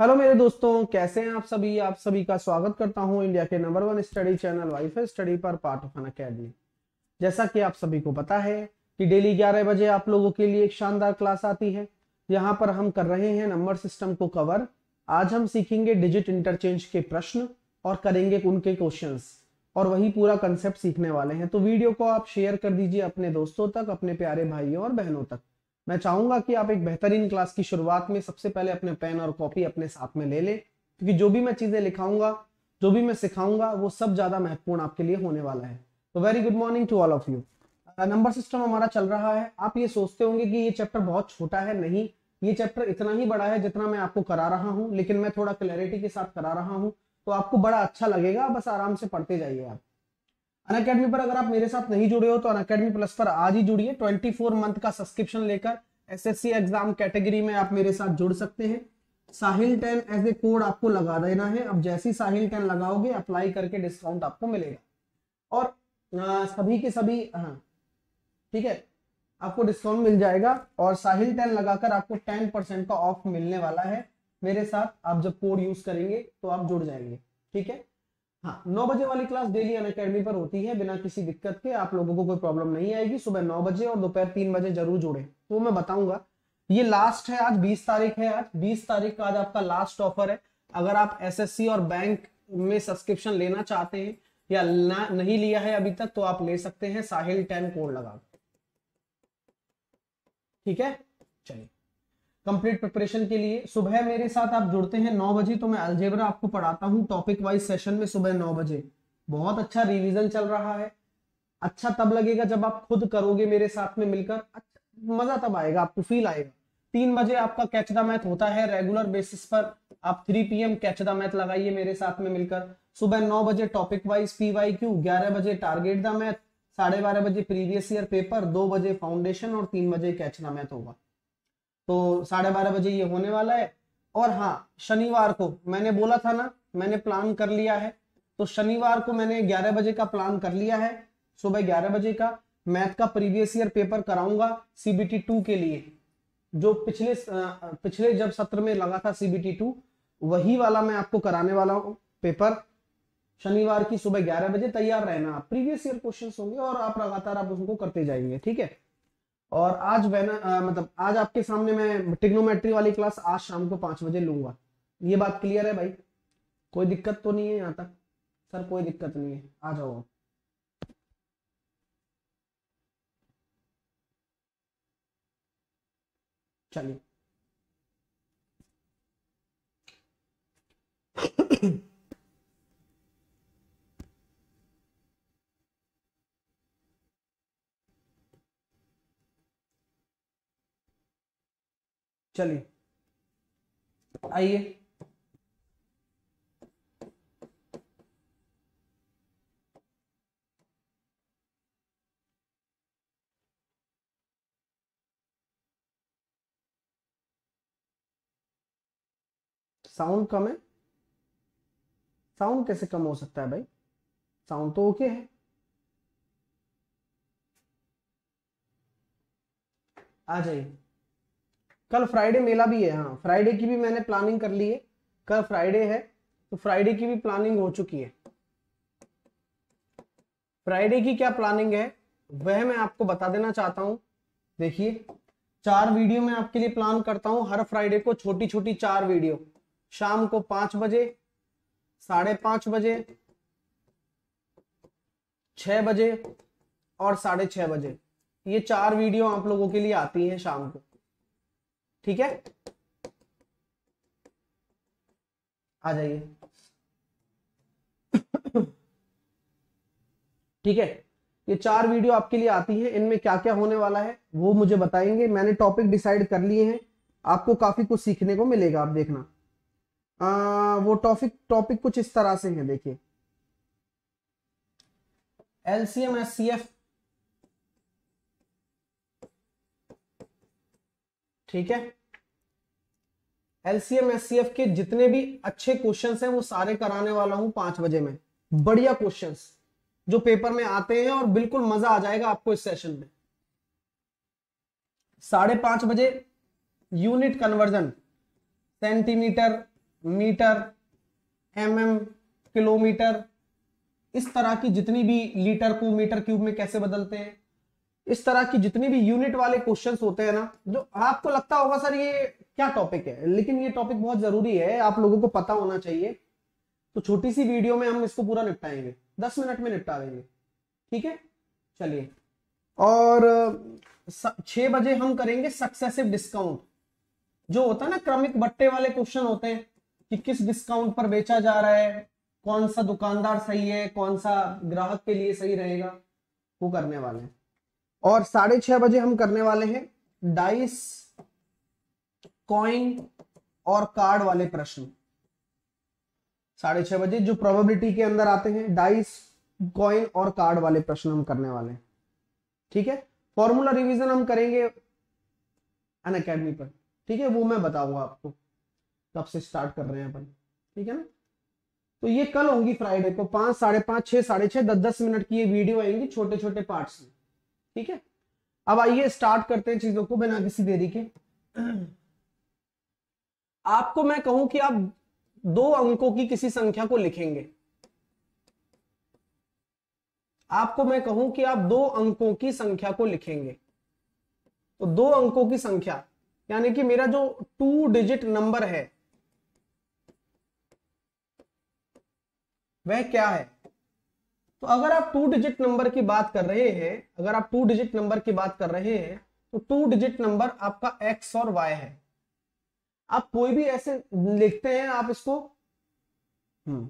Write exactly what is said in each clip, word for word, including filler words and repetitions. Hello मेरे दोस्तों, कैसे हैं आप सभी। आप सभी का स्वागत करता हूं इंडिया के number one study channel WiFi study पर, पार्ट ऑफ अनअकैडमी। जैसा कि आप सभी को पता है कि डेली ग्यारह बजे आप लोगों के लिए एक शानदार क्लास आती है। यहां पर हम कर रहे हैं नंबर सिस्टम को कवर। आज हम सीखेंगे डिजिट इंटरचेंज के प्रश्न और करेंगे उनके क्वेश्चंस, और वही पूरा कंसेप्ट सीखने वाले हैं। तो वीडियो को आप शेयर कर दीजिए अपने दोस्तों तक, अपने प्यारे भाइयों और बहनों तक। मैं चाहूंगा कि आप एक बेहतरीन क्लास की शुरुआत में सबसे पहले अपने पेन और कॉपी अपने साथ में ले लें, क्योंकि जो भी मैं चीजें लिखाऊंगा, जो भी मैं सिखाऊंगा, वो सब ज्यादा महत्वपूर्ण आपके लिए होने वाला है। तो very good morning to all of you. Number system हमारा चल रहा है। आप ये सोचते होंगे कि ये चैप्टर बहुत छोटा है, नहीं, ये चैप्टर इतना ही बड़ा है जितना मैं आपको करा रहा हूँ, लेकिन मैं थोड़ा क्लैरिटी के साथ करा रहा हूँ, तो आपको बड़ा अच्छा लगेगा। बस आराम से पढ़ते जाइए आप। अनअकैडमी पर अगर आप मेरे साथ नहीं जुड़े हो तो अनअकैडमी प्लस पर आज ही जुड़िए। चौबीस मंथ का सब्सक्रिप्शन लेकर एसएससी एग्जाम कैटेगरी में आप मेरे साथ जुड़ सकते हैं। Sahil ten as a code आपको लगा देना है। अब जैसे ही साहिल टेन लगाओगे, अप्लाई करके डिस्काउंट आपको मिलेगा, और आ, सभी के सभी हाँ ठीक है, आपको डिस्काउंट मिल जाएगा। और साहिल टेन लगाकर आपको टेन परसेंट का ऑफ मिलने वाला है। मेरे साथ आप जब कोड यूज करेंगे तो आप जुड़ जाएंगे, ठीक है। हाँ, नौ बजे वाली क्लास डेली अनअकैडमी पर होती है बिना किसी दिक्कत के। आप लोगों को कोई प्रॉब्लम नहीं आएगी। सुबह नौ बजे और दोपहर तीन बजे जरूर जुड़े, वो मैं बताऊंगा। ये लास्ट है, आज बीस तारीख है। आज बीस तारीख का आज आपका लास्ट ऑफर है। अगर आप एसएससी और बैंक में सब्सक्रिप्शन लेना चाहते हैं या ना, नहीं लिया है अभी तक, तो आप ले सकते हैं साहिल टेन कोड लगा, ठीक है। चलिए, कंप्लीट प्रिपरेशन के लिए सुबह मेरे साथ आप जुड़ते हैं नौ बजे, तो मैं अलजेब्रा आपको पढ़ाता हूं टॉपिक वाइज सेशन में सुबह नौ बजे। बहुत अच्छा रिवीजन चल रहा है। अच्छा तब लगेगा जब आप खुद करोगे मेरे साथ में मिलकर, अच्छा, मजा तब आएगा, आपको फील आएगा। तीन बजे आपका कैच द मैथ होता है रेगुलर बेसिस पर। आप three P M catch the math लगाइए मेरे साथ में मिलकर। सुबह नौ बजे topic wise P Y Q, ग्यारह बजे टारगेट द मैथ, साढ़े बारह बजे प्रीवियस ईयर पेपर, दो बजे फाउंडेशन और तीन बजे कैच द मैथ होगा। तो साढ़े बारह बजे ये होने वाला है। और हाँ, शनिवार को मैंने बोला था ना, मैंने प्लान कर लिया है, तो शनिवार को मैंने ग्यारह बजे का प्लान कर लिया है। सुबह ग्यारह बजे का मैथ का प्रीवियस ईयर पेपर कराऊंगा सीबीटी टू के लिए, जो पिछले पिछले जब सत्र में लगा था सीबीटी टू, वही वाला मैं आपको कराने वाला हूँ पेपर। शनिवार की सुबह ग्यारह बजे तैयार रहना। प्रीवियस ईयर क्वेश्चन होंगे और आप लगातार आप उसको करते जाएंगे, ठीक है। और आज बैनर मतलब आज आपके सामने मैं ट्रिग्नोमेट्री वाली क्लास आज शाम को पांच बजे लूंगा। ये बात क्लियर है भाई, कोई दिक्कत तो नहीं है यहाँ तक? सर कोई दिक्कत नहीं है, आ जाओ। चलिए चलिए आइए, साउंड कम है। साउंड कैसे कम हो सकता है भाई? साउंड तो ओके है। आ जाइए। कल फ्राइडे मेला भी है। हाँ, फ्राइडे की भी मैंने प्लानिंग कर ली है। कल फ्राइडे है तो फ्राइडे की भी प्लानिंग हो चुकी है। फ्राइडे की क्या प्लानिंग है वह मैं आपको बता देना चाहता हूँ। देखिए, चार वीडियो मैं आपके लिए प्लान करता हूँ हर फ्राइडे को, छोटी छोटी चार वीडियो। शाम को पांच बजे, साढ़े पांच बजे, छह बजे और साढ़े छह बजे, ये चार वीडियो आप लोगों के लिए आती है शाम को, ठीक है। आ जाइए ठीक है, ये चार वीडियो आपके लिए आती है। इनमें क्या क्या होने वाला है वो मुझे बताएंगे। मैंने टॉपिक डिसाइड कर लिए हैं, आपको काफी कुछ सीखने को मिलेगा। आप देखना, आ, वो टॉपिक टॉपिक कुछ इस तरह से है। देखिए, एलसीएम एससीएफ, ठीक है। एलसीएम एससीएफ के जितने भी अच्छे क्वेश्चंस हैं वो सारे कराने वाला हूं पांच बजे में। बढ़िया क्वेश्चंस जो पेपर में आते हैं, और बिल्कुल मजा आ जाएगा आपको इस सेशन में। साढ़े पांच बजे unit conversion, centimetre, metre, MM, kilometre, इस तरह की जितनी भी, लीटर को मीटर क्यूब में कैसे बदलते हैं, इस तरह की जितनी भी यूनिट वाले क्वेश्चंस होते हैं ना, जो आपको लगता होगा सर ये क्या टॉपिक है, लेकिन ये टॉपिक बहुत जरूरी है, आप लोगों को पता होना चाहिए। तो छोटी सी वीडियो में हम इसको पूरा निपटाएंगे, दस मिनट में निपटा देंगे, ठीक है। चलिए, और छह बजे हम करेंगे सक्सेसिव डिस्काउंट, जो होता है ना क्रमिक बट्टे वाले क्वेश्चन होते हैं कि किस डिस्काउंट पर बेचा जा रहा है, कौन सा दुकानदार सही है, कौन सा ग्राहक के लिए सही रहेगा, वो करने वाले हैं। और साढ़े छह बजे हम करने वाले हैं डाइस, कॉइन और कार्ड वाले प्रश्न। साढ़े छह बजे जो प्रोबेबिलिटी के अंदर आते हैं, डाइस, कॉइन और कार्ड वाले प्रश्न हम करने वाले हैं, ठीक है। फॉर्मूला रिवीजन हम करेंगे अनअकैडमी पर, ठीक है, वो मैं बताऊंगा आपको कब से स्टार्ट कर रहे हैं अपन, ठीक है ना। तो ये कल होंगी फ्राइडे को, पांच, साढ़े पांच, छह, साढ़े छह, दस दस मिनट की ये वीडियो आएंगी छोटे छोटे पार्ट्स में, ठीक है। अब आइए स्टार्ट करते हैं चीजों को बिना किसी देरी के। आपको मैं कहूं कि आप दो अंकों की किसी संख्या को लिखेंगे, आपको मैं कहूं कि आप दो अंकों की संख्या को लिखेंगे, तो दो अंकों की संख्या यानी कि मेरा जो टू डिजिट नंबर है वह क्या है। तो अगर आप टू डिजिट नंबर की बात कर रहे हैं, अगर आप टू डिजिट नंबर की बात कर रहे हैं तो टू डिजिट नंबर आपका एक्स और वाई है। आप कोई भी ऐसे लिखते हैं, आप इसको हम्म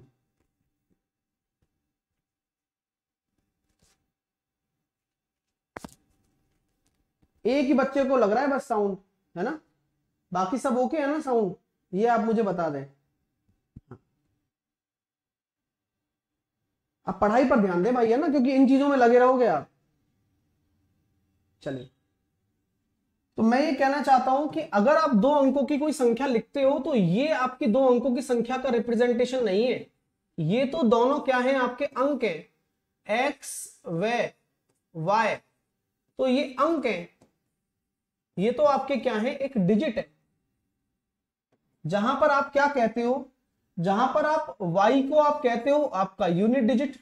एक ही बच्चे को लग रहा है बस साउंड, है ना, बाकी सब ओके है ना साउंड, ये आप मुझे बता दें। आप पढ़ाई पर ध्यान दें भाई, है ना, क्योंकि इन चीजों में लगे रहोगे आप। चलिए, तो मैं ये कहना चाहता हूं कि अगर आप दो अंकों की कोई संख्या लिखते हो तो ये आपकी दो अंकों की संख्या का रिप्रेजेंटेशन नहीं है, ये तो दोनों क्या हैं, आपके अंक हैं, एक्स व वाई। तो ये अंक हैं, ये तो आपके क्या है, एक डिजिट है, जहां पर आप क्या कहते हो, जहां पर आप y को आप कहते हो आपका यूनिट डिजिट,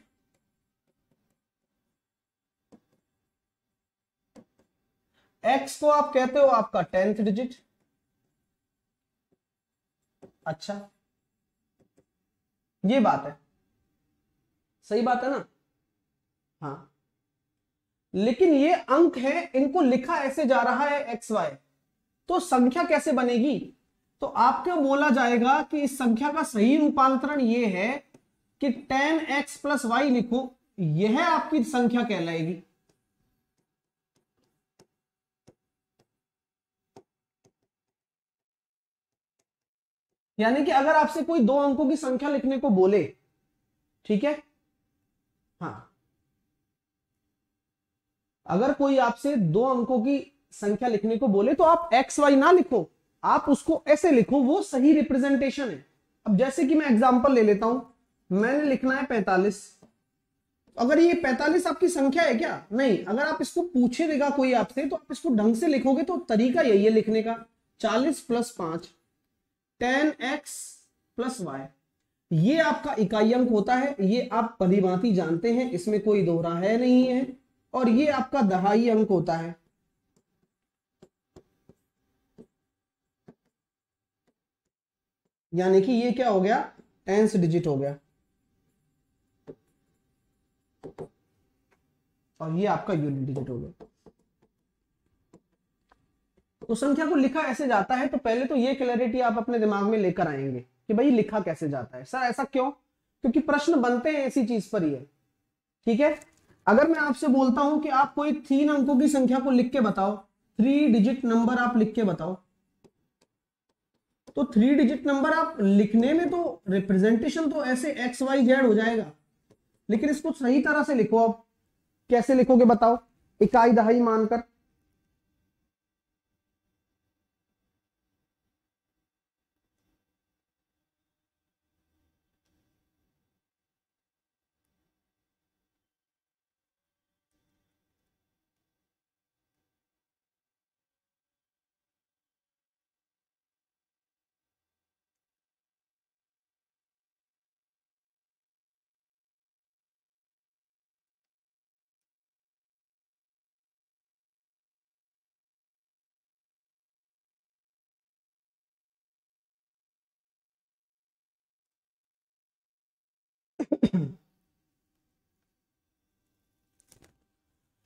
x को आप कहते हो आपका टेंथ डिजिट। अच्छा, ये बात है, सही बात है ना, हाँ। लेकिन ये अंक है, इनको लिखा ऐसे जा रहा है एक्स वाई, तो संख्या कैसे बनेगी। तो आपको बोला जाएगा कि इस संख्या का सही रूपांतरण ये है कि टेन एक्स प्लस वाई लिखो, यह आपकी संख्या कहलाएगी। यानी कि अगर आपसे कोई दो अंकों की संख्या लिखने को बोले, ठीक है, हाँ, अगर कोई आपसे दो अंकों की संख्या लिखने को बोले तो आप एक्स वाई ना लिखो, आप उसको ऐसे लिखो, वो सही रिप्रेजेंटेशन है। अब जैसे कि मैं एग्जांपल ले लेता हूं, मैंने लिखना है पैंतालीस। अगर ये पैंतालीस आपकी संख्या है क्या, नहीं, अगर आप इसको पूछेगा कोई आपसे तो आप इसको ढंग से लिखोगे, तो तरीका यही है लिखने का, चालीस प्लस पांच, टेन एक्स प्लस वाई, ये आपका इकाई अंक होता है, ये आप भलीभांति जानते हैं, इसमें कोई दोहरा है नहीं है, और ये आपका दहाई अंक होता है। यानी कि ये क्या हो गया, टेंस डिजिट हो गया, और ये आपका यूनिट डिजिट हो गया। तो संख्या को लिखा ऐसे जाता है, तो पहले तो ये क्लैरिटी आप अपने दिमाग में लेकर आएंगे कि भाई लिखा कैसे जाता है। सर ऐसा क्यों, क्योंकि प्रश्न बनते हैं ऐसी चीज पर ही है, ठीक है। अगर मैं आपसे बोलता हूं कि आप कोई तीन अंकों की संख्या को लिख के बताओ, थ्री डिजिट नंबर आप लिख के बताओ, तो थ्री डिजिट नंबर आप लिखने में तो रिप्रेजेंटेशन तो ऐसे एक्स वाई जेड हो जाएगा, लेकिन इसको सही तरह से लिखो। आप कैसे लिखोगे बताओ, इकाई दहाई मानकर,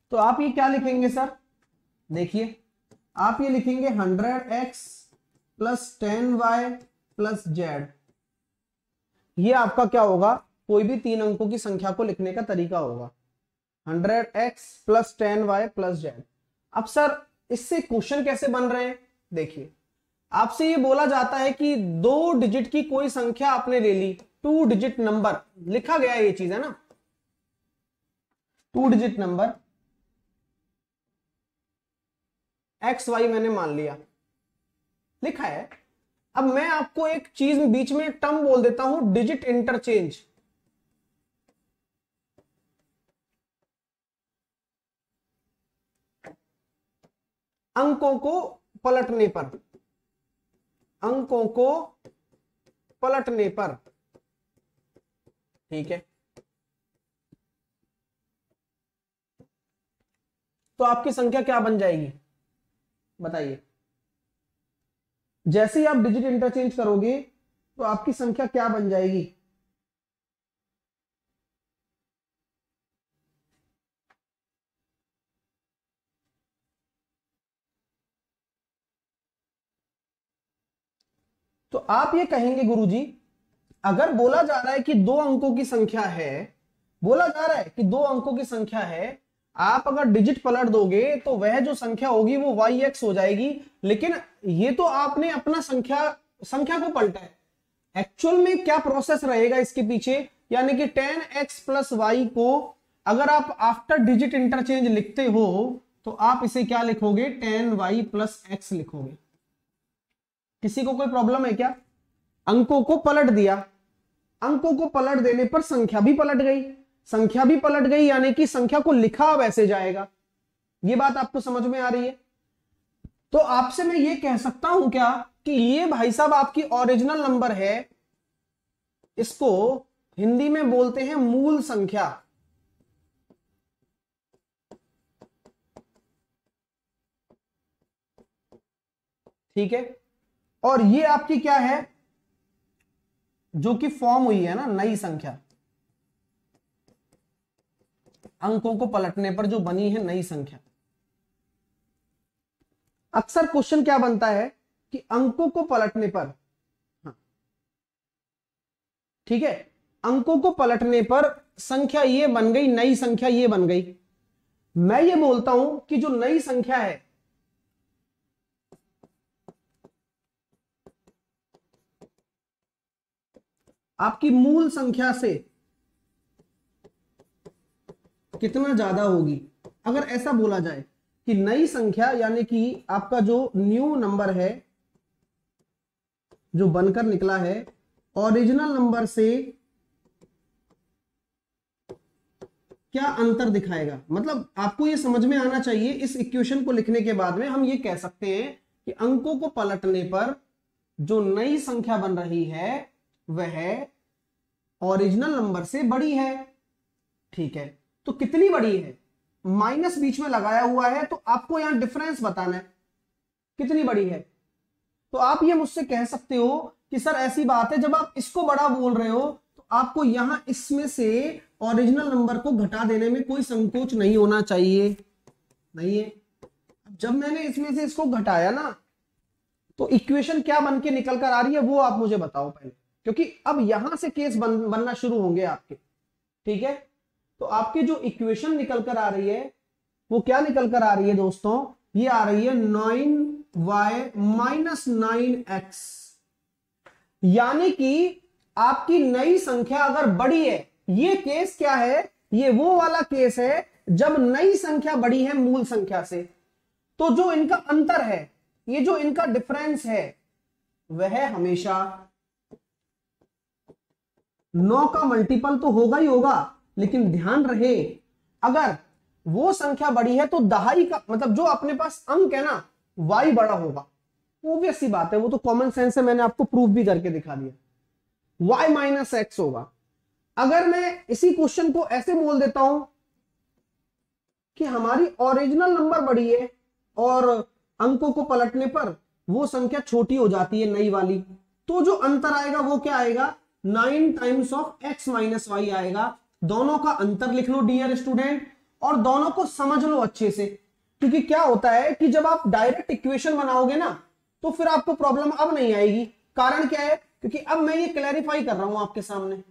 तो आप ये क्या लिखेंगे सर, देखिए आप ये लिखेंगे hundred X plus ten Y plus Z. ये आपका क्या होगा, कोई भी तीन अंकों की संख्या को लिखने का तरीका होगा। Hundred X plus ten Y plus Z. अब सर इससे क्वेश्चन कैसे बन रहे हैं, देखिए आपसे ये बोला जाता है कि दो डिजिट की कोई संख्या आपने ले ली, टू डिजिट नंबर लिखा गया ये चीज है ना, two digit number X Y मैंने मान लिया लिखा है। अब मैं आपको एक चीज बीच में एक टर्म बोल देता हूं, डिजिट इंटरचेंज। अंकों को पलटने पर, अंकों को पलटने पर, ठीक है। तो आपकी संख्या क्या बन जाएगी बताइए, जैसे ही आप डिजिट इंटरचेंज करोगे तो आपकी संख्या क्या बन जाएगी। तो आप ये कहेंगे गुरुजी, अगर बोला जा रहा है कि दो अंकों की संख्या है, बोला जा रहा है कि दो अंकों की संख्या है, आप अगर डिजिट पलट दोगे तो वह जो संख्या होगी वो वाई एक्स हो जाएगी। लेकिन ये तो आपने अपना संख्या संख्या को पलटा है, एक्चुअल में क्या प्रोसेस रहेगा इसके पीछे, यानी कि टेन एक्स प्लस वाई को अगर आप आफ्टर डिजिट इंटरचेंज लिखते हो तो आप इसे क्या लिखोगे, टेन वाई प्लस एक्स लिखोगे। किसी को कोई प्रॉब्लम है क्या, अंकों को पलट दिया, अंकों को पलट देने पर संख्या भी पलट गई, संख्या भी पलट गई यानी कि संख्या को लिखा वैसे जाएगा। ये बात आपको समझ में आ रही है। तो आपसे मैं ये कह सकता हूं क्या कि ये भाई साहब आपकी ओरिजिनल नंबर है, इसको हिंदी में बोलते हैं मूल संख्या। ठीक है, और ये आपकी क्या है जो कि फॉर्म हुई है ना नई संख्या, अंकों को पलटने पर जो बनी है नई संख्या। अक्सर क्वेश्चन क्या बनता है कि अंकों को पलटने पर, हाँ ठीक है, अंकों को पलटने पर संख्या ये बन गई, नई संख्या ये बन गई। मैं ये बोलता हूं कि जो नई संख्या है, आपकी मूल संख्या से कितना ज्यादा होगी। अगर ऐसा बोला जाए कि नई संख्या यानी कि आपका जो न्यू नंबर है जो बनकर निकला है ओरिजिनल नंबर से क्या अंतर दिखाएगा, मतलब आपको ये समझ में आना चाहिए। इस इक्वेशन को लिखने के बाद में हम ये कह सकते हैं कि अंकों को पलटने पर जो नई संख्या बन रही है वह ओरिजिनल नंबर से बड़ी है। ठीक है, तो कितनी बड़ी है, माइनस बीच में लगाया हुआ है तो आपको यहां डिफरेंस बताना है कितनी बड़ी है। तो आप ये मुझसे कह सकते हो कि सर ऐसी बात है, जब आप इसको बड़ा बोल रहे हो तो आपको यहां इसमें से ओरिजिनल नंबर को घटा देने में कोई संकोच नहीं होना चाहिए, नहीं है। जब मैंने इसमें से इसको घटाया ना तो इक्वेशन क्या बन के निकल कर आ रही है वो आप मुझे बताओ पहले, क्योंकि अब यहां से केस बन, बनना शुरू होंगे आपके। ठीक है, तो आपकी जो इक्वेशन निकल कर आ रही है वो क्या निकल कर आ रही है दोस्तों, ये आ रही है nine Y minus nine X. यानी कि आपकी नई संख्या अगर बड़ी है, ये केस क्या है, ये वो वाला केस है जब नई संख्या बड़ी है मूल संख्या से। तो जो इनका अंतर है, ये जो इनका डिफरेंस है वह हमेशा नौ का मल्टीपल तो होगा ही होगा, लेकिन ध्यान रहे अगर वो संख्या बड़ी है तो दहाई का मतलब जो अपने पास अंक है ना वाई बड़ा होगा, ऑब्वियस सी बात है, वो तो कॉमन सेंस है, मैंने आपको प्रूफ भी करके दिखा दिया, वाई माइनस एक्स होगा। अगर मैं इसी क्वेश्चन को ऐसे बोल देता हूं कि हमारी ओरिजिनल नंबर बड़ी है और अंकों को पलटने पर वो संख्या छोटी हो जाती है नई वाली, तो जो अंतर आएगा वो क्या आएगा, nine times of X minus Y आएगा। दोनों का अंतर लिख लो डियर स्टूडेंट, और दोनों को समझ लो अच्छे से, क्योंकि क्या होता है कि जब आप डायरेक्ट इक्वेशन बनाओगे ना तो फिर आपको प्रॉब्लम अब नहीं आएगी। कारण क्या है? क्योंकि अब मैं ये क्लैरिफाई कर रहा हूं आपके सामने,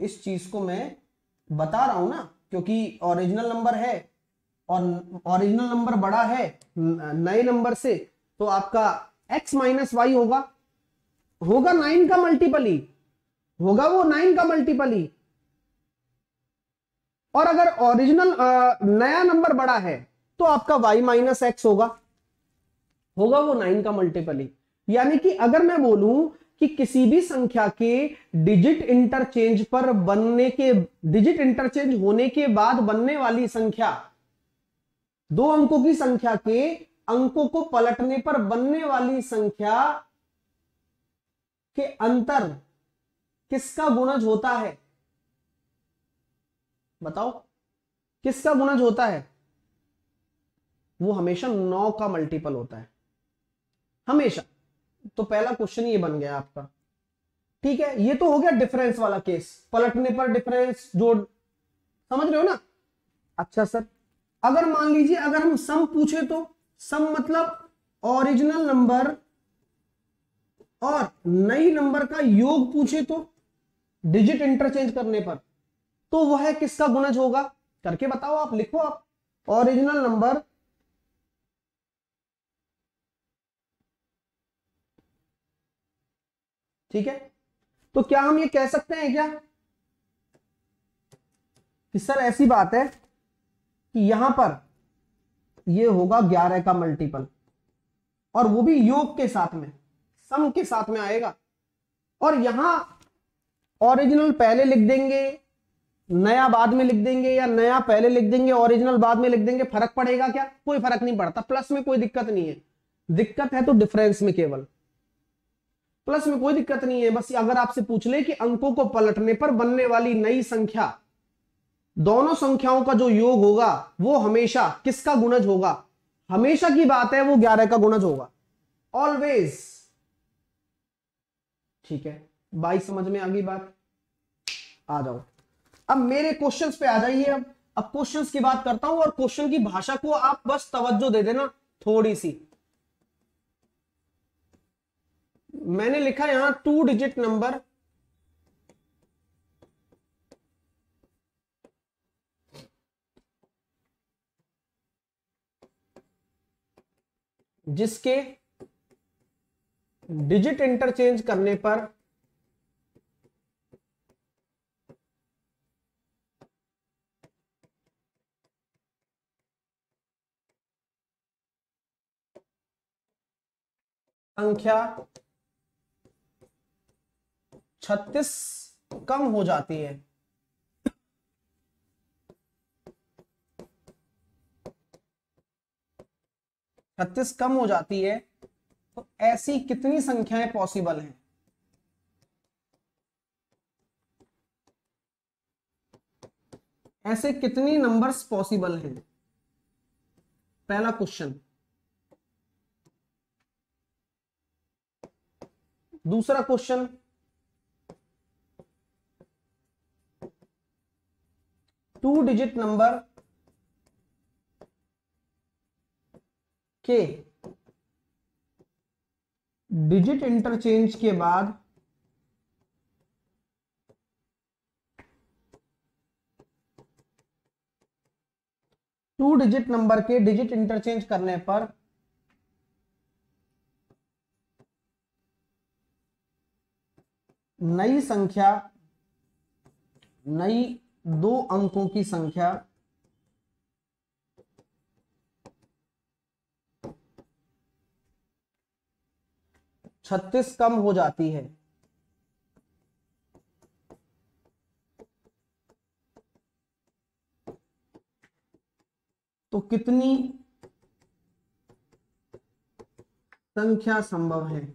इस चीज को मैं बता रहा हूं ना, क्योंकि ओरिजिनल नंबर है और ओरिजिनल नंबर बड़ा है नए नंबर से, तो आपका x माइनस वाई होगा होगा नाइन का मल्टीपल ही होगा, वो नाइन का मल्टीपल ही। और अगर ओरिजिनल नया नंबर बड़ा है तो आपका y माइनस एक्स होगा होगा वो नाइन का मल्टीपल ही। यानी कि अगर मैं बोलूं कि किसी भी संख्या के डिजिट इंटरचेंज पर बनने के डिजिट इंटरचेंज होने के बाद बनने वाली संख्या, दो अंकों की संख्या के अंकों को पलटने पर बनने वाली संख्या के अंतर किसका गुणज होता है? बताओ किसका गुणज होता है? वो हमेशा नौ का मल्टीपल होता है, हमेशा। तो पहला क्वेश्चन ये बन गया आपका, ठीक है। ये तो हो गया डिफरेंस वाला केस, पलटने पर डिफरेंस जोड़, समझ रहे हो ना? अच्छा सर, अगर मान लीजिए अगर हम सम पूछे तो सम मतलब ओरिजिनल नंबर और नई नंबर का योग पूछे तो डिजिट इंटरचेंज करने पर, तो वह है किसका गुणज होगा? करके बताओ आप, लिखो आप, ओरिजिनल नंबर ठीक है। तो क्या हम ये कह सकते हैं क्या कि सर ऐसी बात है कि यहां पर ये होगा ग्यारह का मल्टीपल और वो भी योग के साथ में, सम के साथ में आएगा, और यहां ओरिजिनल पहले लिख देंगे नया बाद में लिख देंगे, या नया पहले लिख देंगे ओरिजिनल बाद में लिख देंगे, फर्क पड़ेगा क्या? कोई फर्क नहीं पड़ता, प्लस में कोई दिक्कत नहीं है। दिक्कत है तो डिफरेंस में, केवल प्लस में कोई दिक्कत नहीं है। बस अगर आपसे पूछ ले कि अंकों को पलटने पर बनने वाली नई संख्या, दोनों संख्याओं का जो योग होगा वो हमेशा किसका गुणज होगा? हमेशा की बात है वो ग्यारह का गुणज होगा, ऑलवेज, ठीक है। बाई समझ में आ गई बात? आ जाओ अब मेरे क्वेश्चंस पे आ जाइए। अब अब क्वेश्चंस की बात करता हूं, और क्वेश्चन की भाषा को आप बस तवज्जो दे देना थोड़ी सी। मैंने लिखा यहां टू डिजिट नंबर जिसके डिजिट इंटरचेंज करने पर संख्या छत्तीस कम हो जाती है। छत्तीस कम हो जाती है तो ऐसी कितनी संख्याएं पॉसिबल हैं? ऐसे कितनी नंबर्स पॉसिबल हैं? पहला क्वेश्चन। दूसरा क्वेश्चन, टू डिजिट नंबर के डिजिट इंटरचेंज के बाद टू डिजिट नंबर के डिजिट इंटरचेंज करने पर नई संख्या, नई दो अंकों की संख्या छत्तीस कम हो जाती है। तो कितनी संख्या संभव है?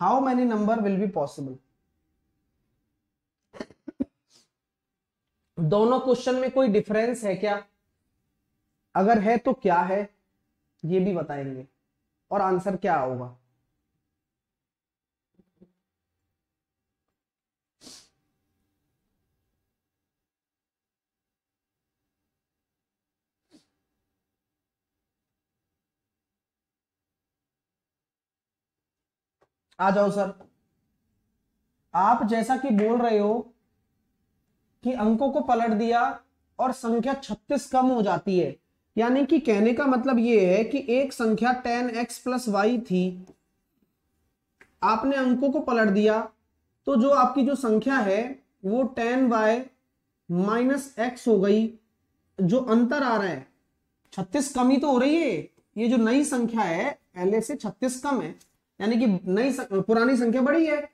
How many number will be possible? दोनों क्वेश्चन में कोई डिफरेंस है क्या? अगर है तो क्या है, ये भी बताएंगे। और आंसर क्या होगा। आ जाओ सर, आप जैसा कि बोल रहे हो कि अंकों को पलट दिया और संख्या छत्तीस कम हो जाती है, यानी कि कहने का मतलब यह है कि एक संख्या टेन एक्स प्लस वाई थी, आपने अंकों को पलट दिया तो जो आपकी जो संख्या है वो टेन वाई माइनस एक्स हो गई। जो अंतर आ रहा है छत्तीस कम ही तो हो रही है, ये जो नई संख्या है पहले से छत्तीस कम है, यानी कि नई पुरानी संख्या बड़ी है।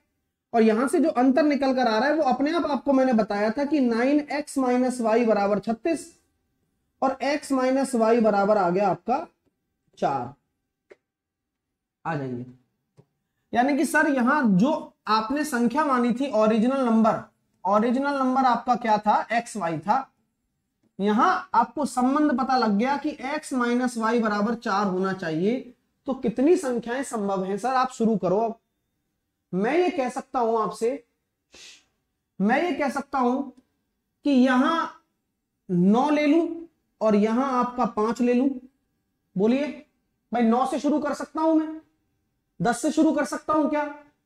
और यहां से जो अंतर निकल कर आ रहा है वो अपने आप, आपको मैंने बताया था कि नाइन एक्स माइनस वाई बराबर छत्तीस और x माइनस वाई बराबर आ गया आपका चार। आ जाइए, यानी कि सर यहां जो आपने संख्या मानी थी ओरिजिनल नंबर, ओरिजिनल नंबर आपका क्या था, एक्स वाई था, यहां आपको संबंध पता लग गया कि x माइनस वाई बराबर चार होना चाहिए। तो कितनी संख्याएं संभव हैं सर, आप शुरू करो। अब मैं ये कह सकता हूं आपसे, मैं ये कह सकता हूं कि यहां नौ ले लूं और यहां आपका पांच ले लूं, बोलिए भाई नौ से शुरू कर सकता हूं मैं, दस से शुरू कर सकता हूं क्या।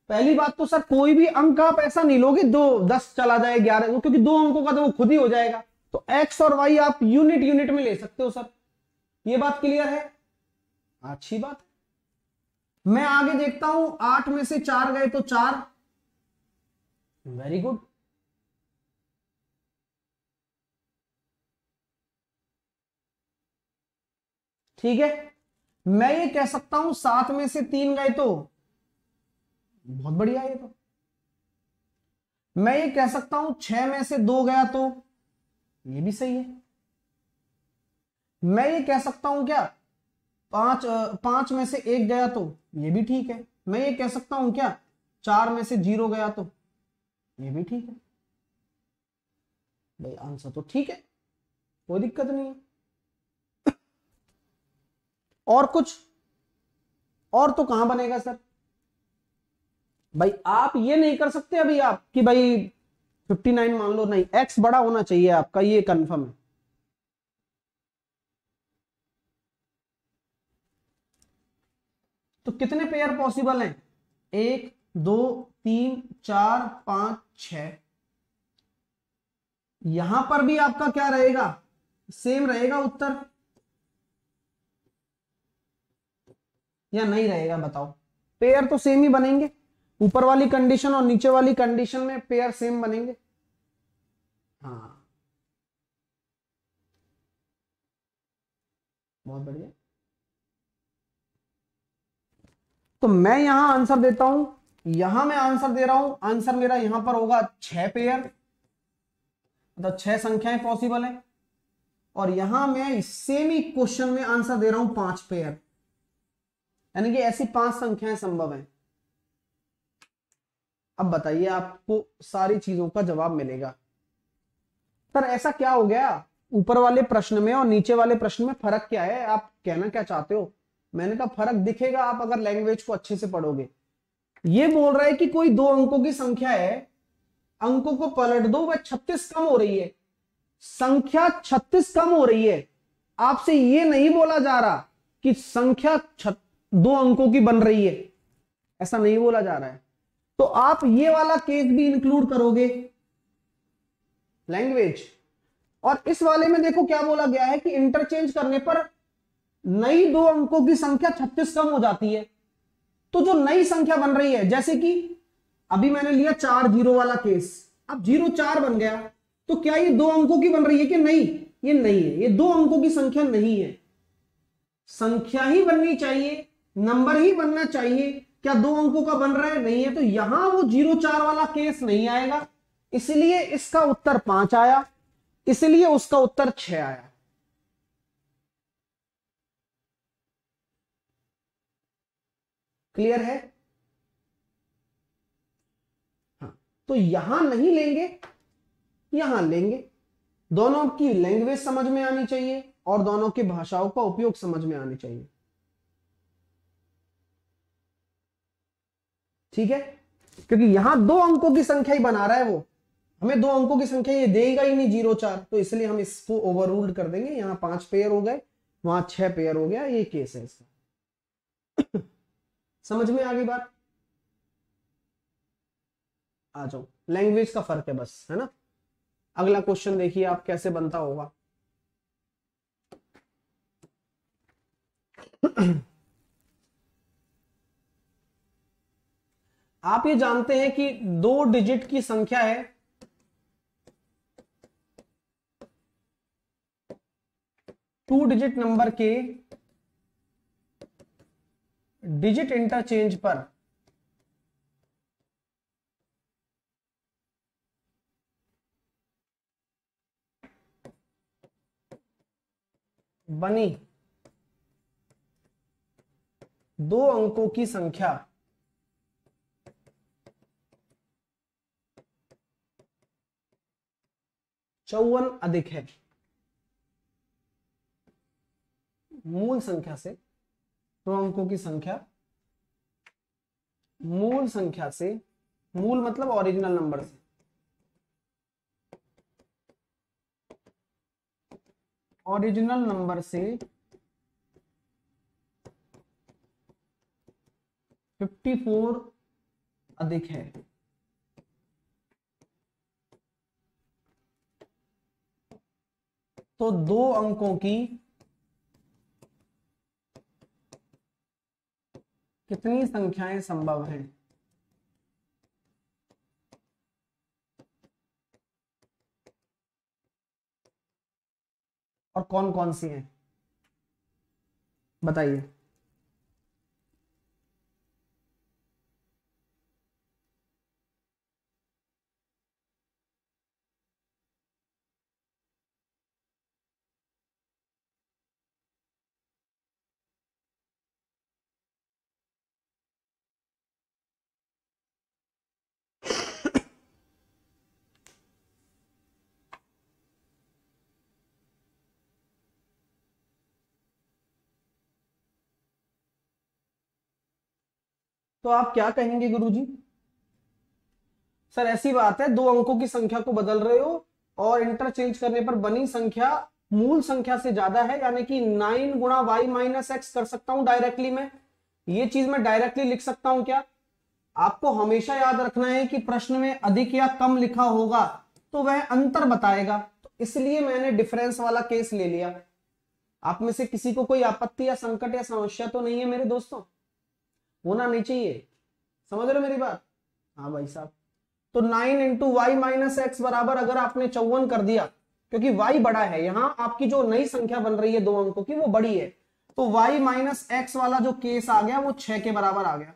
पहली बात तो सर कोई भी अंक आप ऐसा नहीं लोगे दो दस चला जाए ग्यारह, वो क्योंकि दो अंकों का तो वो खुद ही हो जाएगा। तो एक्स और वाई आप यूनिट यूनिट में ले सकते हो सर, ये बात क्लियर है, अच्छी बात। मैं आगे देखता हूं, आठ में से चार गए तो चार, वेरी गुड। ठीक है, मैं ये कह सकता हूं सात में से तीन गए तो, बहुत बढ़िया ये तो। मैं ये कह सकता हूं छह में से दो गया तो, ये भी सही है। मैं ये कह सकता हूं क्या, पांच पांच में से एक गया तो, ये भी ठीक है। मैं ये कह सकता हूं क्या, चार में से जीरो गया तो, ये भी ठीक है भाई, आंसर तो ठीक है, कोई दिक्कत नहीं है। और कुछ और तो कहां बनेगा सर भाई, आप ये नहीं कर सकते अभी आप कि भाई फिफ्टी नाइन मान लो, नहीं, एक्स बड़ा होना चाहिए आपका, ये कंफर्म है। तो कितने पेयर पॉसिबल हैं, एक दो तीन चार पांच छह। यहां पर भी आपका क्या रहेगा, सेम रहेगा उत्तर या नहीं रहेगा, बताओ। पेयर तो सेम ही बनेंगे, ऊपर वाली कंडीशन और नीचे वाली कंडीशन में पेयर सेम बनेंगे। हाँ बहुत बढ़िया। तो मैं यहां आंसर देता हूं, यहां मैं आंसर दे रहा हूं, आंसर मेरा यहां पर होगा छह पेयर, मतलब छह संख्याएं पॉसिबल है। और यहां मैं सेम ही क्वेश्चन में आंसर दे रहा हूं पांच पेयर, यानी कि ऐसी पांच संख्याएं संभव हैं। अब बताइए आपको सारी चीजों का जवाब मिलेगा। सर ऐसा क्या हो गया, ऊपर वाले प्रश्न में और नीचे वाले प्रश्न में फर्क क्या है, आप कहना क्या चाहते हो। मैंने कहा फर्क दिखेगा आप अगर लैंग्वेज को अच्छे से पढ़ोगे। ये बोल रहा है कि कोई दो अंकों की संख्या है, अंकों को पलट दो, वह छत्तीस कम हो रही है, संख्या छत्तीस कम हो रही है। आपसे ये नहीं बोला जा रहा कि संख्या दो अंकों की बन रही है, ऐसा नहीं बोला जा रहा है। तो आप ये वाला केस भी इंक्लूड करोगे लैंग्वेज। और इस वाले में देखो क्या बोला गया है कि इंटरचेंज करने पर नई दो अंकों की संख्या छत्तीस कम हो जाती है। तो जो नई संख्या बन रही है, जैसे कि अभी मैंने लिया चार जीरो वाला केस, अब जीरो चार बन गया, तो क्या ये दो अंकों की बन रही है कि नहीं, ये नहीं है, ये दो अंकों की संख्या नहीं है। संख्या ही बननी चाहिए, नंबर ही बनना चाहिए, क्या दो अंकों का बन रहा है, नहीं है। तो यहां वो जीरो चार वाला केस नहीं आएगा, इसलिए इसका उत्तर पांच आया, इसलिए उसका उत्तर छह आया। क्लियर है। हाँ तो यहां नहीं लेंगे, यहां लेंगे। दोनों की लैंग्वेज समझ में आनी चाहिए और दोनों की भाषाओं का उपयोग समझ में आनी चाहिए। ठीक है, क्योंकि यहां दो अंकों की संख्या ही बना रहा है वो, हमें दो अंकों की संख्या ये देगा ही नहीं जीरो चार, तो इसलिए हम इसको ओवररूल्ड कर देंगे। यहाँ पांच पेयर हो गए, वहां छह पेयर हो गया, ये केस है इसका। समझ में आ गई बात? आ जाओ, लैंग्वेज का फर्क है बस, है ना। अगला क्वेश्चन देखिए आप कैसे बनता होगा। आप ये जानते हैं कि दो डिजिट की संख्या है, टू डिजिट नंबर के डिजिट इंटरचेंज पर बनी दो अंकों की संख्या चौवन अधिक है मूल संख्या से, दो अंकों की संख्या मूल संख्या से, मूल मतलब ओरिजिनल नंबर से, ओरिजिनल नंबर से चौवन अधिक है। तो दो अंकों की कितनी संख्याएं संभव हैं? और कौन कौन सी हैं बताइए। तो आप क्या कहेंगे गुरुजी? सर ऐसी बात है, दो अंकों की संख्या को बदल रहे हो और इंटरचेंज करने पर बनी संख्या मूल संख्या से ज्यादा है, यानी कि नाइन गुणा वाई माइनस एक्स कर सकता हूं डायरेक्टली मैं, ये चीज मैं डायरेक्टली लिख सकता हूं क्या? आपको हमेशा याद रखना है कि प्रश्न में अधिक या कम लिखा होगा तो वह अंतर बताएगा, तो इसलिए मैंने डिफरेंस वाला केस ले लिया। आप में से किसी को कोई आपत्ति या संकट या समस्या तो नहीं है मेरे दोस्तों? होना नहीं चाहिए, समझ रहे हो मेरी बात? हाँ भाई साहब। तो nine into Y minus X बराबर, अगर आपने चौवन कर दिया क्योंकि y बड़ा है, यहाँ आपकी जो नई संख्या बन रही है दो अंकों की वो बड़ी है, तो y माइनस एक्स वाला जो केस आ गया वो छह के बराबर आ गया।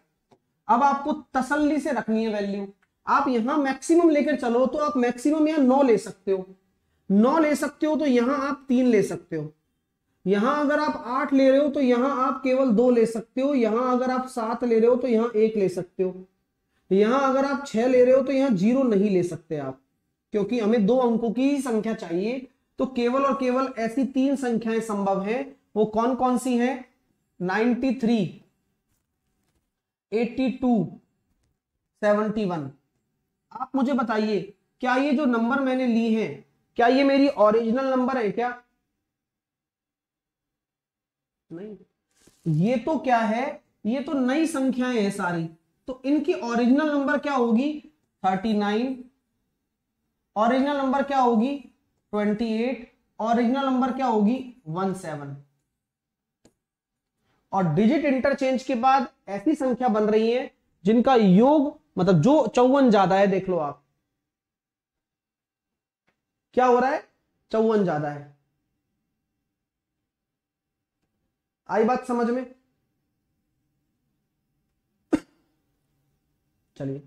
अब आपको तसल्ली से रखनी है वैल्यू, आप यहाँ मैक्सिमम लेकर चलो तो आप मैक्सिमम यहाँ नौ ले सकते हो, नौ ले सकते हो तो यहाँ आप तीन ले सकते हो, यहां अगर आप आठ ले रहे हो तो यहां आप केवल दो ले सकते हो, यहां अगर आप सात ले रहे हो तो यहां एक ले सकते हो, यहां अगर आप छह ले रहे हो तो यहां जीरो नहीं ले सकते आप, क्योंकि हमें दो अंकों की ही संख्या चाहिए। तो केवल और केवल ऐसी तीन संख्याएं संभव है, वो कौन कौन सी है? Ninety three, eighty two, seventy one. आप मुझे बताइए क्या ये जो नंबर मैंने ली है क्या ये मेरी ओरिजिनल नंबर है क्या? नहीं, ये तो क्या है, ये तो नई संख्याएं हैं सारी, तो इनकी ओरिजिनल नंबर क्या होगी? Thirty nine. ओरिजिनल नंबर क्या होगी? Twenty eight. ओरिजिनल नंबर क्या होगी? सत्रह। और डिजिट इंटरचेंज के बाद ऐसी संख्या बन रही है जिनका योग, मतलब जो चौवन ज्यादा है, देख लो आप क्या हो रहा है, चौवन ज्यादा है। आई बात समझ में? चलिए,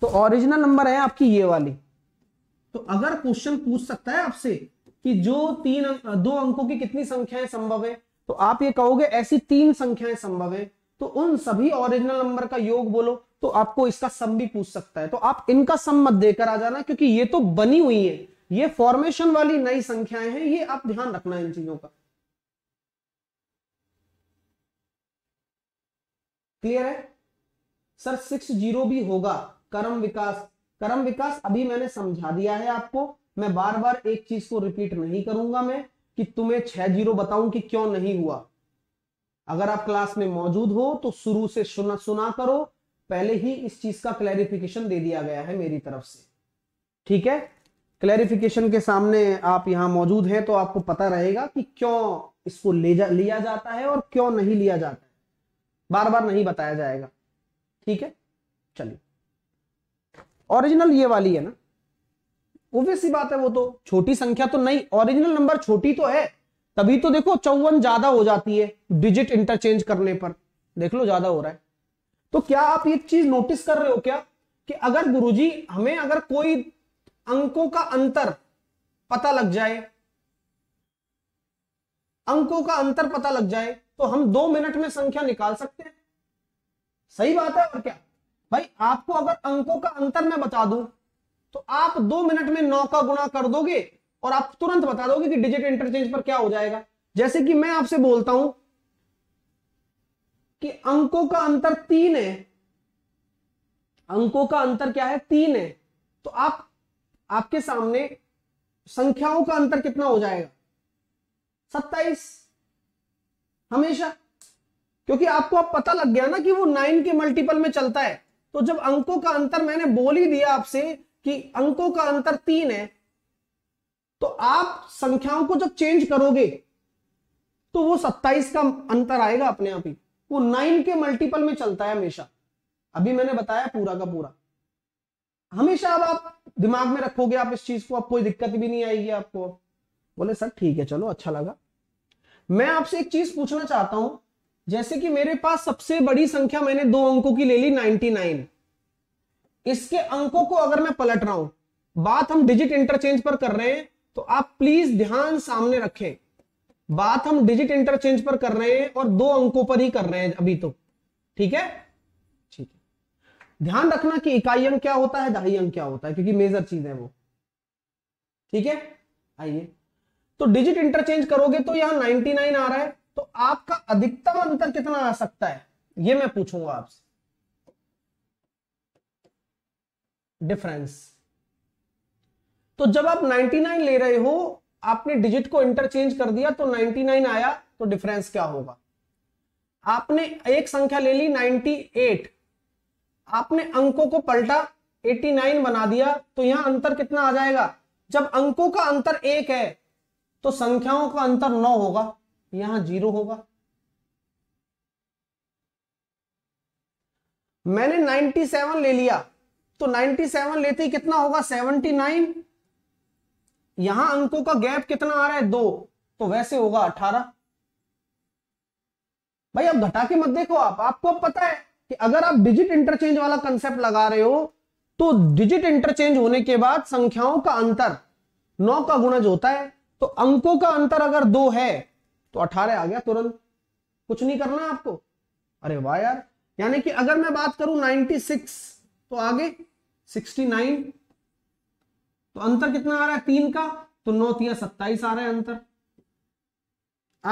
तो ओरिजिनल नंबर है आपकी ये वाली, तो अगर क्वेश्चन पूछ सकता है आपसे कि जो तीन दो अंकों की कितनी संख्याएं संभव है, तो आप ये कहोगे ऐसी तीन संख्याएं संभव है, तो उन सभी ओरिजिनल नंबर का योग बोलो, तो आपको इसका सम भी पूछ सकता है। तो आप इनका सम मत देकर आ जाना, क्योंकि ये तो बनी हुई है, ये फॉर्मेशन वाली नई संख्याएं हैं, ये आप ध्यान रखना इन चीजों का। क्लियर है? सर सिक्स जीरो भी होगा कर्म विकास। कर्म विकास अभी मैंने समझा दिया है आपको, मैं बार बार एक चीज को रिपीट नहीं करूंगा मैं कि तुम्हें छह जीरो बताऊं कि क्यों नहीं हुआ। अगर आप क्लास में मौजूद हो तो शुरू से सुना सुना करो, पहले ही इस चीज का क्लैरिफिकेशन दे दिया गया है मेरी तरफ से, ठीक है। क्लैरिफिकेशन के सामने आप यहां मौजूद हैं तो आपको पता रहेगा कि क्यों इसको ले जा, लिया जाता है और क्यों नहीं लिया जाता है, बार बार नहीं बताया जाएगा, ठीक है। चलिए ओरिजिनल ये वाली है ना, ऑब्वियस सी बात है, वो तो छोटी संख्या तो नहीं, ओरिजिनल नंबर छोटी तो है, तभी तो देखो चौवन ज्यादा हो जाती है डिजिट इंटरचेंज करने पर, देख लो ज्यादा हो रहा है। तो क्या आप ये चीज नोटिस कर रहे हो क्या कि अगर गुरुजी हमें अगर कोई अंकों का अंतर पता लग जाए, अंकों का अंतर पता लग जाए तो हम दो मिनट में संख्या निकाल सकते हैं, सही बात है। और क्या भाई, आपको अगर अंकों का अंतर मैं बता दूं तो आप दो मिनट में नौ का गुणा कर दोगे और आप तुरंत बता दोगे कि डिजिट इंटरचेंज पर क्या हो जाएगा। जैसे कि मैं आपसे बोलता हूं कि अंकों का अंतर तीन है, अंकों का अंतर क्या है, तीन है, तो आप आपके सामने संख्याओं का अंतर कितना हो जाएगा, सत्ताईस हमेशा, क्योंकि आपको अब पता लग गया ना कि वो नाइन के मल्टीपल में चलता है। तो जब अंकों का अंतर मैंने बोल ही दिया आपसे कि अंकों का अंतर तीन है, तो आप संख्याओं को जब चेंज करोगे तो वो सत्ताईस का अंतर आएगा अपने आप ही, वो नाइन के मल्टीपल में चलता है हमेशा। अभी मैंने बताया पूरा का पूरा हमेशा, अब आप दिमाग में रखोगे आप इस चीज को, अब कोई दिक्कत भी नहीं आएगी आपको। बोले सर ठीक है, चलो अच्छा लगा। मैं आपसे एक चीज पूछना चाहता हूं, जैसे कि मेरे पास सबसे बड़ी संख्या मैंने दो अंकों की ले ली निन्यानवे, इसके अंकों को अगर मैं पलट रहा हूं, बात हम डिजिट इंटरचेंज पर कर रहे हैं तो आप प्लीज ध्यान सामने रखें, बात हम डिजिट इंटरचेंज पर कर रहे हैं और दो अंकों पर ही कर रहे हैं अभी तो, ठीक है ठीक है। ध्यान रखना कि इकाई अंक क्या होता है, दहाई अंक क्या होता है, क्योंकि मेजर चीज है वो, ठीक है। आइए तो डिजिट इंटरचेंज करोगे तो यहां निन्यानवे आ रहा है, तो आपका अधिकतम अंतर कितना आ सकता है ये मैं पूछूंगा आपसे, डिफरेंस। तो जब आप निन्यानवे ले रहे हो, आपने डिजिट को इंटरचेंज कर दिया तो निन्यानवे आया, तो डिफरेंस क्या होगा। आपने एक संख्या ले ली अट्ठानवे, आपने अंकों को पलटा नवासी बना दिया, तो यहां अंतर कितना आ जाएगा। जब अंकों का अंतर एक है तो संख्याओं का अंतर नौ होगा, यहां जीरो होगा। मैंने सत्तानवे ले लिया तो सत्तानवे लेते ही कितना होगा, उन्यासी, यहां अंकों का गैप कितना आ रहा है, दो, तो वैसे होगा अठारह। भाई अब घटा के मत देखो आप, आपको पता है कि अगर आप डिजिट इंटरचेंज वाला कंसेप्ट लगा रहे हो तो डिजिट इंटरचेंज होने के बाद संख्याओं का अंतर नौ का गुणज होता है, तो अंकों का अंतर अगर दो है तो अठारह आ गया तुरंत, कुछ नहीं करना आपको। अरे वाह यार, यानी कि अगर मैं बात करूं छियानवे तो आगे उनहत्तर, तो अंतर कितना आ रहा है तीन का, तो नौ तीन सत्ताईस आ रहा है अंतर।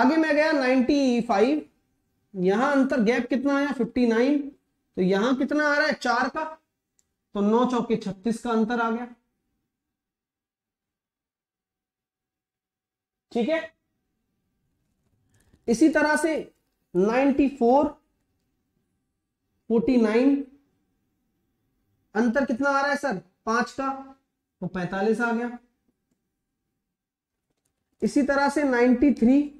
आगे मैं गया पचानवे, यहां अंतर गैप कितना आया उनसठ, तो यहां कितना आ रहा है चार का, तो नौ चौके छत्तीस का अंतर आ गया, ठीक है। इसी तरह से चौरानवे, उनचास, अंतर कितना आ रहा है सर पांच का, वो पैंतालीस आ गया। इसी तरह से तिरानवे, उनतालीस,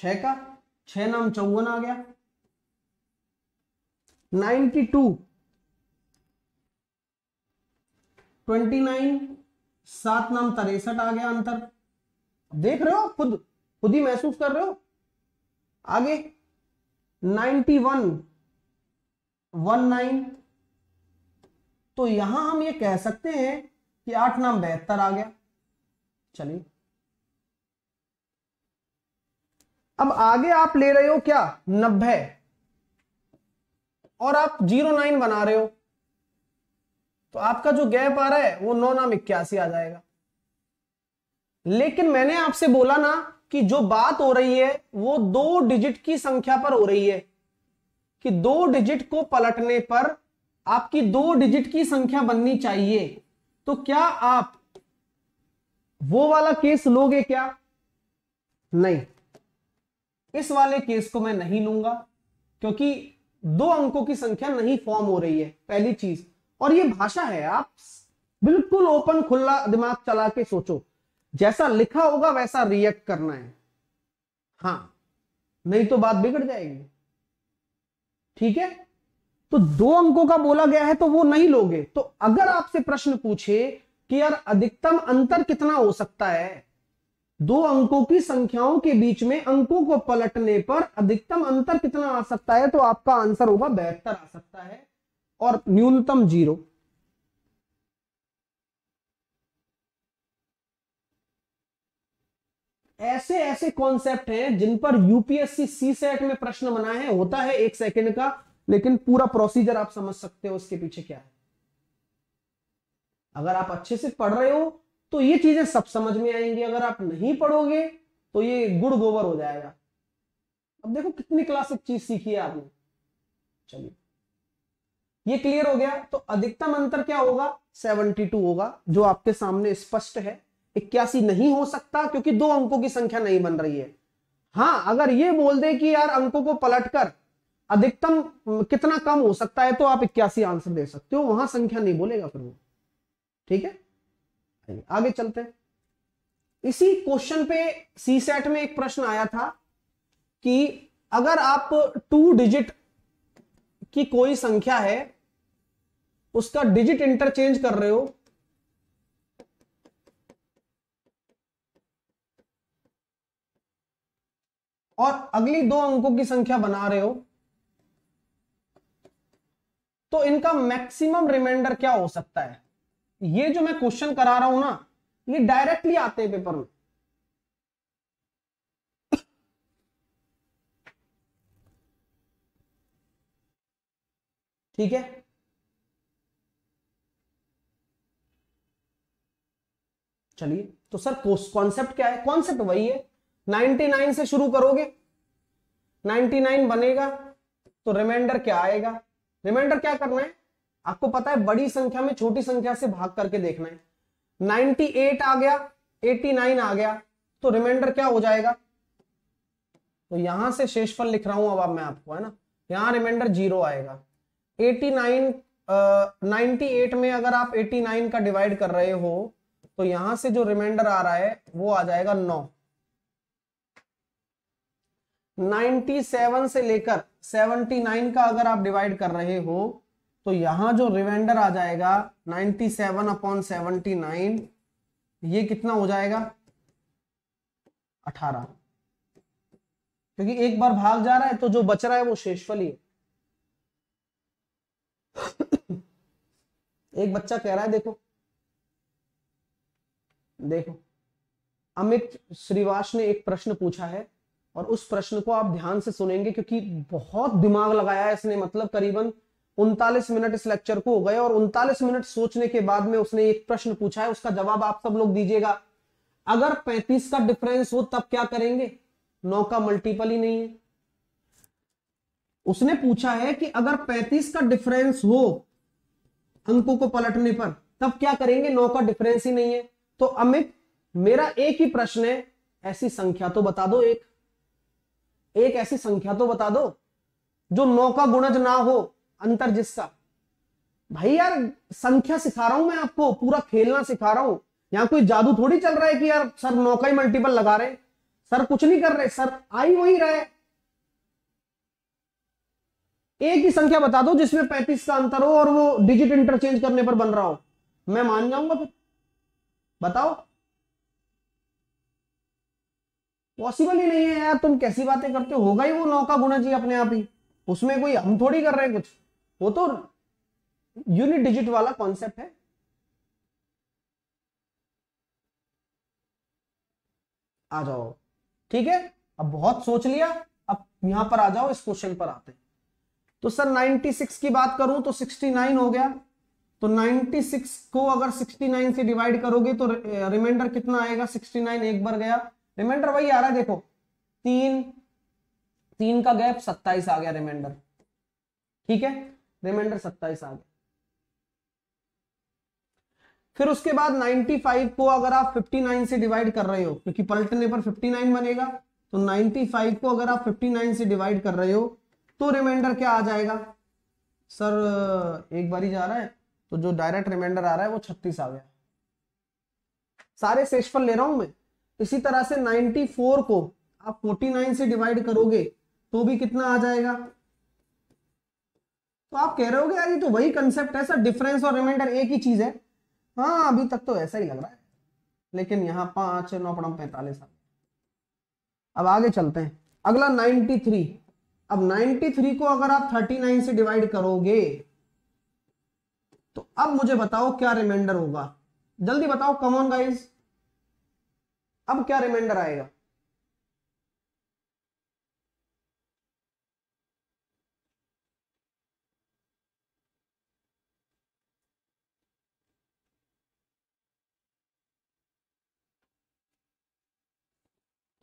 छह का, छह नाम चौवन आ गया। बानवे, उनतीस, सात नाम तिरसठ आ गया अंतर। देख रहे हो, खुद खुद ही महसूस कर रहे हो। आगे इक्यानवे, उन्नीस, तो यहां हम ये कह सकते हैं कि आठ नाम बहत्तर आ गया। चलिए अब आगे आप ले रहे हो क्या नब्बे और आप जीरो नाइन बना रहे हो, तो आपका जो गैप आ रहा है वो नौ नाम इक्यासी आ जाएगा। लेकिन मैंने आपसे बोला ना कि जो बात हो रही है वो दो डिजिट की संख्या पर हो रही है, कि दो डिजिट को पलटने पर आपकी दो डिजिट की संख्या बननी चाहिए। तो क्या आप वो वाला केस लोगे क्या? नहीं, इस वाले केस को मैं नहीं लूंगा क्योंकि दो अंकों की संख्या नहीं फॉर्म हो रही है, पहली चीज। और ये भाषा है, आप बिल्कुल ओपन खुला दिमाग चला के सोचो, जैसा लिखा होगा वैसा रिएक्ट करना है, हाँ, नहीं तो बात बिगड़ जाएगी। ठीक है, तो दो अंकों का बोला गया है तो वो नहीं लोगे। तो अगर आपसे प्रश्न पूछे कि यार अधिकतम अंतर कितना हो सकता है दो अंकों की संख्याओं के बीच में, अंकों को पलटने पर अधिकतम अंतर कितना आ सकता है, तो आपका आंसर होगा बहत्तर आ सकता है और न्यूनतम जीरो। ऐसे ऐसे कॉन्सेप्ट हैं जिन पर यूपीएससी सी सेट में प्रश्न बना है, होता है एक सेकंड का, लेकिन पूरा प्रोसीजर आप समझ सकते हो उसके पीछे क्या है। अगर आप अच्छे से पढ़ रहे हो तो ये चीजें सब समझ में आएंगी, अगर आप नहीं पढ़ोगे तो ये गुड़ गोबर हो जाएगा। अब देखो कितनी क्लासिक चीज सीखी है आपने। चलिए, ये क्लियर हो गया। तो अधिकतम अंतर क्या होगा? बहत्तर होगा, जो आपके सामने स्पष्ट है। इक्यासी नहीं हो सकता क्योंकि दो अंकों की संख्या नहीं बन रही है। हाँ, अगर ये बोल दे कि यार अंकों को पलटकर अधिकतम कितना कम हो सकता है, तो आप इक्यासी आंसर दे सकते हो, वहां संख्या नहीं बोलेगा फिर वो। ठीक है, आगे चलते हैं। इसी क्वेश्चन पे सी सेट में एक प्रश्न आया था कि अगर आप टू डिजिट की कोई संख्या है उसका डिजिट इंटरचेंज कर रहे हो, और अगली दो अंकों की संख्या बना रहे हो, तो इनका मैक्सिमम रिमाइंडर क्या हो सकता है? ये जो मैं क्वेश्चन करा रहा हूं ना, ये डायरेक्टली आते हैं पेपर में। ठीक है, चलिए। तो सर कॉन्सेप्ट क्या है? कॉन्सेप्ट वही है, निन्यानवे से शुरू करोगे, निन्यानवे बनेगा तो रिमाइंडर क्या आएगा। रिमाइंडर क्या करना है आपको पता है, बड़ी संख्या में छोटी संख्या से भाग करके देखना है। अट्ठानवे आ गया, नवासी आ गया, तो रिमाइंडर क्या हो जाएगा? तो यहां से शेषफल लिख रहा हूं अब आप मैं आपको, है ना, यहां रिमाइंडर जीरो आएगा। नवासी अट्ठानवे में अगर आप नवासी का डिवाइड कर रहे हो तो यहां से जो रिमाइंडर आ रहा है वो आ जाएगा नौ। सत्तानवे से लेकर उन्यासी का अगर आप डिवाइड कर रहे हो तो यहां जो रिमाइंडर आ जाएगा सत्तानवे अपॉन उन्यासी, ये कितना हो जाएगा? अठारह, क्योंकि एक बार भाग जा रहा है तो जो बच रहा है वो शेषफल ही है। एक बच्चा कह रहा है, देखो देखो अमित श्रीवास ने एक प्रश्न पूछा है और उस प्रश्न को आप ध्यान से सुनेंगे क्योंकि बहुत दिमाग लगाया है इसने, मतलब करीबन उनतालीस मिनट इस लेक्चर को हो गए और उनतालीस मिनट सोचने के बाद में उसने एक प्रश्न पूछा है, उसका जवाब आप सब लोग दीजिएगा। अगर पैंतीस का डिफरेंस हो तब क्या करेंगे? नौ का मल्टीपल ही नहीं है। उसने पूछा है कि अगर पैंतीस का डिफरेंस हो अंकों को पलटने पर तब क्या करेंगे? नौ का डिफरेंस ही नहीं है। तो अमित, मेरा एक ही प्रश्न है, ऐसी संख्या तो बता दो, एक एक ऐसी संख्या तो बता दो जो नौ का गुणज ना हो, अंतर जिसका। भाई यार, संख्या सिखा रहा हूं मैं आपको, पूरा खेलना सिखा रहा हूं, यहां कोई जादू थोड़ी चल रहा है कि यार सर नौ का ही मल्टीपल लगा रहे, सर कुछ नहीं कर रहे, सर आई वही रहा है। एक ही संख्या बता दो जिसमें पैंतीस का अंतर हो और वो डिजिट इंटरचेंज करने पर बन रहा हो, मैं मान जाऊंगा। फिर बताओ, पॉसिबल ही नहीं है यार, तुम कैसी बातें करते हो, होगा ही वो नौ का गुणा जी अपने आप ही, उसमें कोई हम थोड़ी कर रहे हैं कुछ, वो तो यूनिट डिजिट वाला कॉन्सेप्ट है। आ जाओ, ठीक है, अब बहुत सोच लिया, अब यहां पर आ जाओ, इस क्वेश्चन पर आते हैं। तो सर छियानवे की बात करूं तो उनहत्तर हो गया, तो छियानवे को अगर उनहत्तर से डिवाइड करोगे तो रिमाइंडर कितना आएगा? उनहत्तर एक बार गया, रिमाइंडर वही आ रहा है, देखो तीन तीन का गैप सत्ताईस आ गया रिमाइंडर, ठीक है, रिमाइंडर सत्ताईस आ गया। फिर उसके बाद नाइन्टी फाइव को अगर आप फिफ्टी नाइन से डिवाइड कर रहे हो, क्योंकि पलटने पर फिफ्टी नाइन बनेगा, तो नाइन्टी फाइव को अगर आप फिफ्टी नाइन से डिवाइड कर रहे हो तो रिमाइंडर क्या आ जाएगा सर, एक बार ही जा रहा है तो जो डायरेक्ट रिमाइंडर आ रहा है वो छत्तीस आ गया। सारे शेषफल ले रहा हूं मैं। इसी तरह से नाइन्टी फोर को आप फोर्टी नाइन से डिवाइड करोगे तो भी कितना आ जाएगा। तो आप कह रहे होगे यार ये तो वही कंसेप्ट है सर, डिफरेंस और रिमाइंडर एक ही चीज है। हाँ अभी तक तो ऐसा ही लग रहा है, लेकिन यहाँ पांच नौ पड़म पैंतालीस। अब आगे चलते हैं, अगला नाइन्टी थ्री। अब नाइन्टी थ्री को अगर आप थर्टी नाइन से डिवाइड करोगे तो अब मुझे बताओ क्या रिमाइंडर होगा, जल्दी बताओ, कम ऑन गाइस, अब क्या रिमाइंडर आएगा।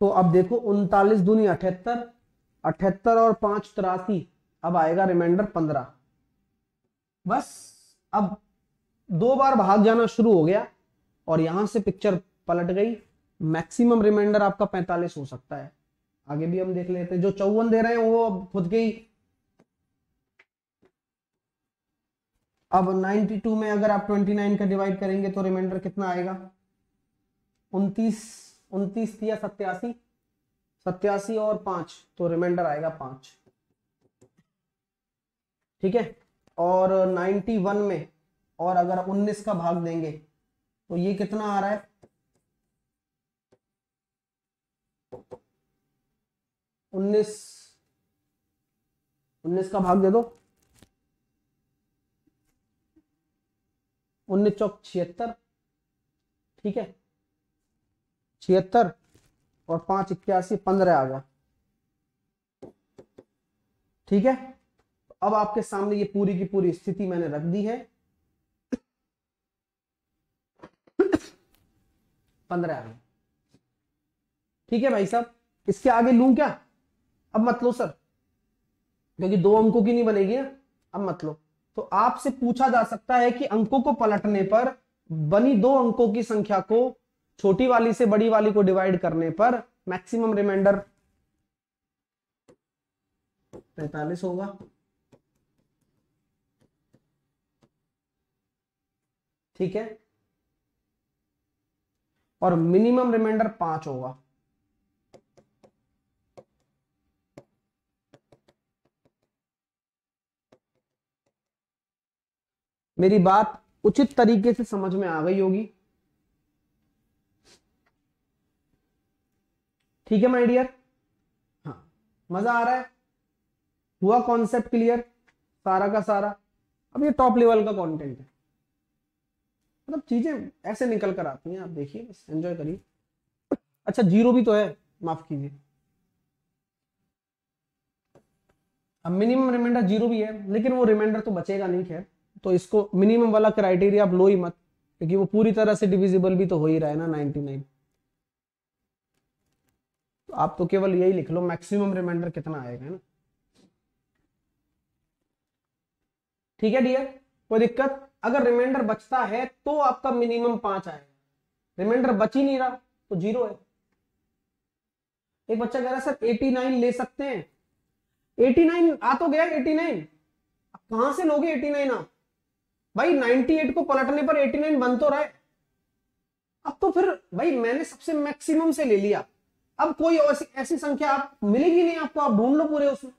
तो अब देखो उनतालीस दूनी अठहत्तर, अठहत्तर और पांच तिरासी, अब आएगा रिमाइंडर पंद्रह। बस अब दो बार भाग जाना शुरू हो गया और यहां से पिक्चर पलट गई। मैक्सिमम रिमाइंडर आपका पैंतालीस हो सकता है। आगे भी हम देख लेते हैं, जो चौवन दे रहे हैं वो अब खुद के ही। अब नाइन्टी टू में अगर आप उनतीस का डिवाइड करेंगे तो रिमाइंडर कितना आएगा, उनतीस उनतीस या सत्यासी, सत्यासी और पांच, तो रिमाइंडर आएगा पांच, ठीक है। और नाइन्टी वन में और अगर उन्नीस का भाग देंगे तो ये कितना आ रहा है, उन्नीस, उन्नीस का भाग दे दो, उन्नीस चौक छिहत्तर, ठीक है, छिहत्तर और पांच इक्यासी, पंद्रह आ गया, ठीक है। अब आपके सामने ये पूरी की पूरी स्थिति मैंने रख दी है, पंद्रह आ गया, ठीक है भाई साहब। इसके आगे लूं क्या, अब मत लो सर, क्योंकि दो अंकों की नहीं बनेगी ना, अब मत लो। तो आपसे पूछा जा सकता है कि अंकों को पलटने पर बनी दो अंकों की संख्या को छोटी वाली से बड़ी वाली को डिवाइड करने पर मैक्सिमम रिमाइंडर पैंतालीस होगा। ठीक है, और मिनिमम रिमाइंडर पांच होगा। मेरी बात उचित तरीके से समझ में आ गई होगी, ठीक है माय डियर। हाँ, मजा आ रहा है, हुआ कॉन्सेप्ट क्लियर सारा का सारा। अब ये टॉप लेवल का कंटेंट है, मतलब चीजें ऐसे निकल कर आती हैं, आप देखिए, बस एंजॉय करिए। अच्छा जीरो भी तो है, माफ कीजिए, अब मिनिमम रिमाइंडर जीरो भी है, लेकिन वो रिमाइंडर तो बचेगा नहीं, खैर। तो इसको मिनिमम वाला क्राइटेरिया आप लो ही मत, क्योंकि वो पूरी तरह से डिविजिबल भी तो हो ही रहा है ना नाइन्टी नाइन। तो आप तो केवल यही लिख लो मैक्सिमम रिमाइंडर कितना आएगा, है ना, ठीक है डियर। कोई दिक्कत, अगर रिमाइंडर बचता है तो आपका मिनिमम पांच आएगा, रिमाइंडर बच ही नहीं रहा तो जीरो है। एक बच्चा कह रहा है सर एटी नाइन ले सकते हैं, एटी नाइन आ तो गया, एटी नाइन कहां से लोगे, एटी नाइन आप भाई, नाइन्टी एट को पलटने पर एटी नाइन बन तो रहा है। अब तो फिर भाई मैंने सबसे मैक्सिमम से ले लिया, अब कोई ऐसी, ऐसी संख्या आप मिलेगी नहीं आपको, आप ढूंढ लो पूरे उसमें।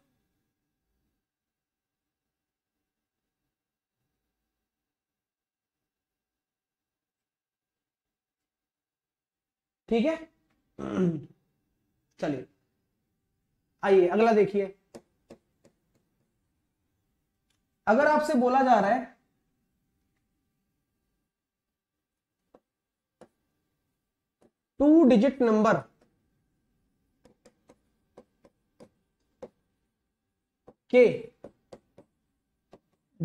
ठीक है, चलिए आइए अगला देखिए। अगर आपसे बोला जा रहा है टू डिजिट नंबर के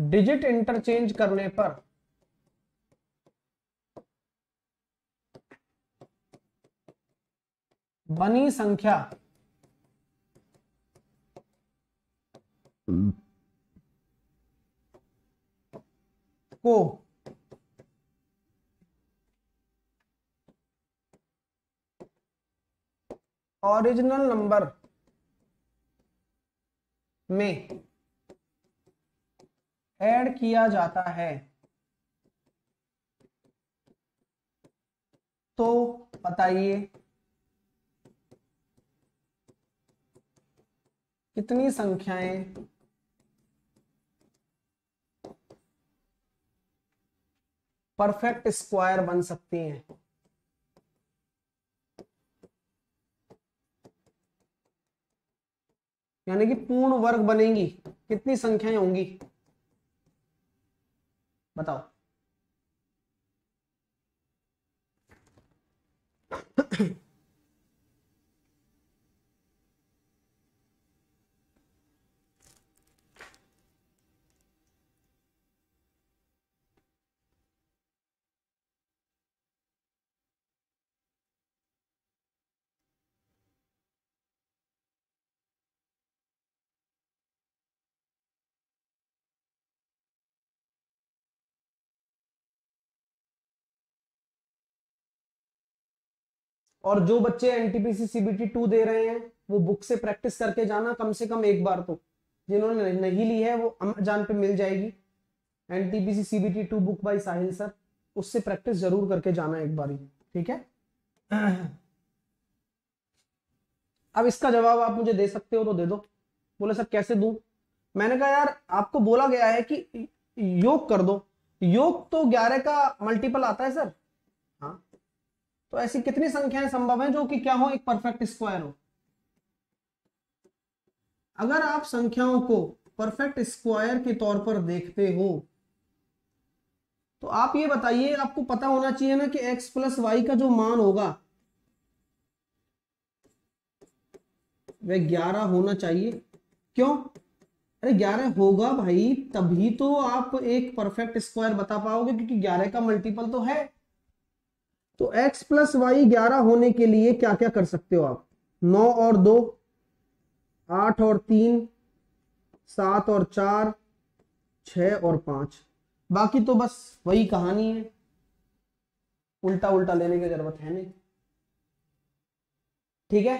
डिजिट इंटरचेंज करने पर बनी संख्या को ओरिजिनल नंबर में ऐड किया जाता है तो बताइए कितनी संख्याएं परफेक्ट स्क्वायर बन सकती हैं। यानी कि पूर्ण वर्ग बनेंगी, कितनी संख्याएं होंगी बताओ। और जो बच्चे एनटीपीसी सीबीटी टू दे रहे हैं वो बुक से प्रैक्टिस करके जाना कम से कम एक बार तो, जिन्होंने नहीं ली है वो अमेज़न पे मिल जाएगी NTPC CBT two book by Sahil sir, उससे प्रैक्टिस जरूर करके जाना एक बार ही, ठीक है। अब इसका जवाब आप मुझे दे सकते हो तो दे दो। बोले सर कैसे दूं? मैंने कहा यार आपको बोला गया है कि योग कर दो, योग तो ग्यारह का मल्टीपल आता है सर, हाँ तो ऐसी कितनी संख्याएं संभव है जो कि क्या हो, एक परफेक्ट स्क्वायर हो। अगर आप संख्याओं को परफेक्ट स्क्वायर के तौर पर देखते हो तो आप ये बताइए, आपको पता होना चाहिए ना कि x प्लस वाई का जो मान होगा वह ग्यारह होना चाहिए। क्यों? अरे ग्यारह होगा भाई तभी तो आप एक परफेक्ट स्क्वायर बता पाओगे, क्योंकि ग्यारह का मल्टीपल तो है। तो x प्लस वाई ग्यारह होने के लिए क्या क्या कर सकते हो आप? नौ और दो, आठ और तीन, सात और चार, छः और पाँच। बाकी तो बस वही कहानी है, उल्टा उल्टा लेने की जरूरत है नहीं, ठीक है।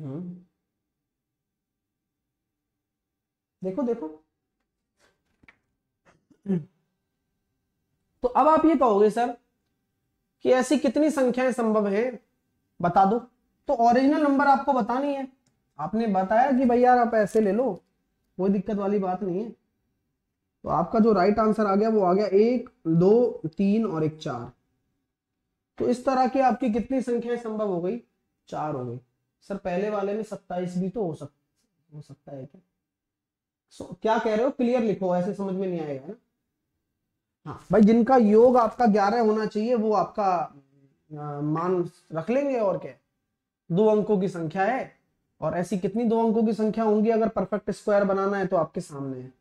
हम्म देखो देखो, तो अब आप ये कहोगे सर कि ऐसी कितनी संख्याएं संभव है बता दो। तो ओरिजिनल नंबर आपको बतानी है, आपने बताया कि भाई यार आप ऐसे ले लो, कोई दिक्कत वाली बात नहीं है। तो आपका जो राइट आंसर आ गया वो आ गया एक, दो, तीन और एक चार। तो इस तरह की आपकी कितनी संख्याएं संभव हो गई? चार हो गई। सर पहले वाले में सत्ताईस भी तो हो सकता हो सकता है क्या? सो so, क्या कह रहे हो, क्लियर लिखो, ऐसे समझ में नहीं आएगा ना। हाँ भाई, जिनका योग आपका ग्यारह होना चाहिए वो आपका आ, मान रख लेंगे, और क्या, दो अंकों की संख्या है और ऐसी कितनी दो अंकों की संख्या होंगी अगर परफेक्ट स्क्वायर बनाना है तो आपके सामने है,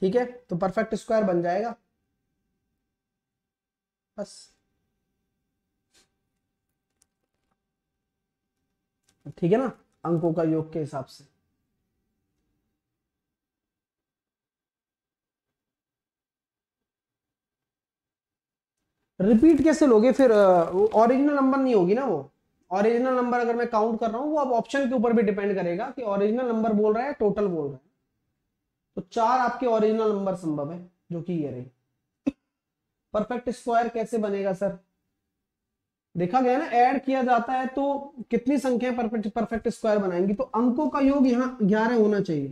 ठीक है। तो परफेक्ट स्क्वायर बन जाएगा बस। ठीक है ना, अंकों का योग के हिसाब से। रिपीट कैसे लोगे फिर? ओरिजिनल नंबर नहीं होगी ना वो। ओरिजिनल नंबर अगर मैं काउंट कर रहा हूँ वो अब ऑप्शन के ऊपर भी डिपेंड करेगा कि ओरिजिनल नंबर बोल रहा है, टोटल बोल रहा है। तो चार आपके ओरिजिनल नंबर संभव है जो कि ये रही। परफेक्ट स्क्वायर कैसे बनेगा सर? देखा गया ना, ऐड किया जाता है तो कितनी संख्या परफेक्ट परफेक्ट स्क्वायर बनाएंगी। तो अंकों का योग यहाँ ग्यारह होना चाहिए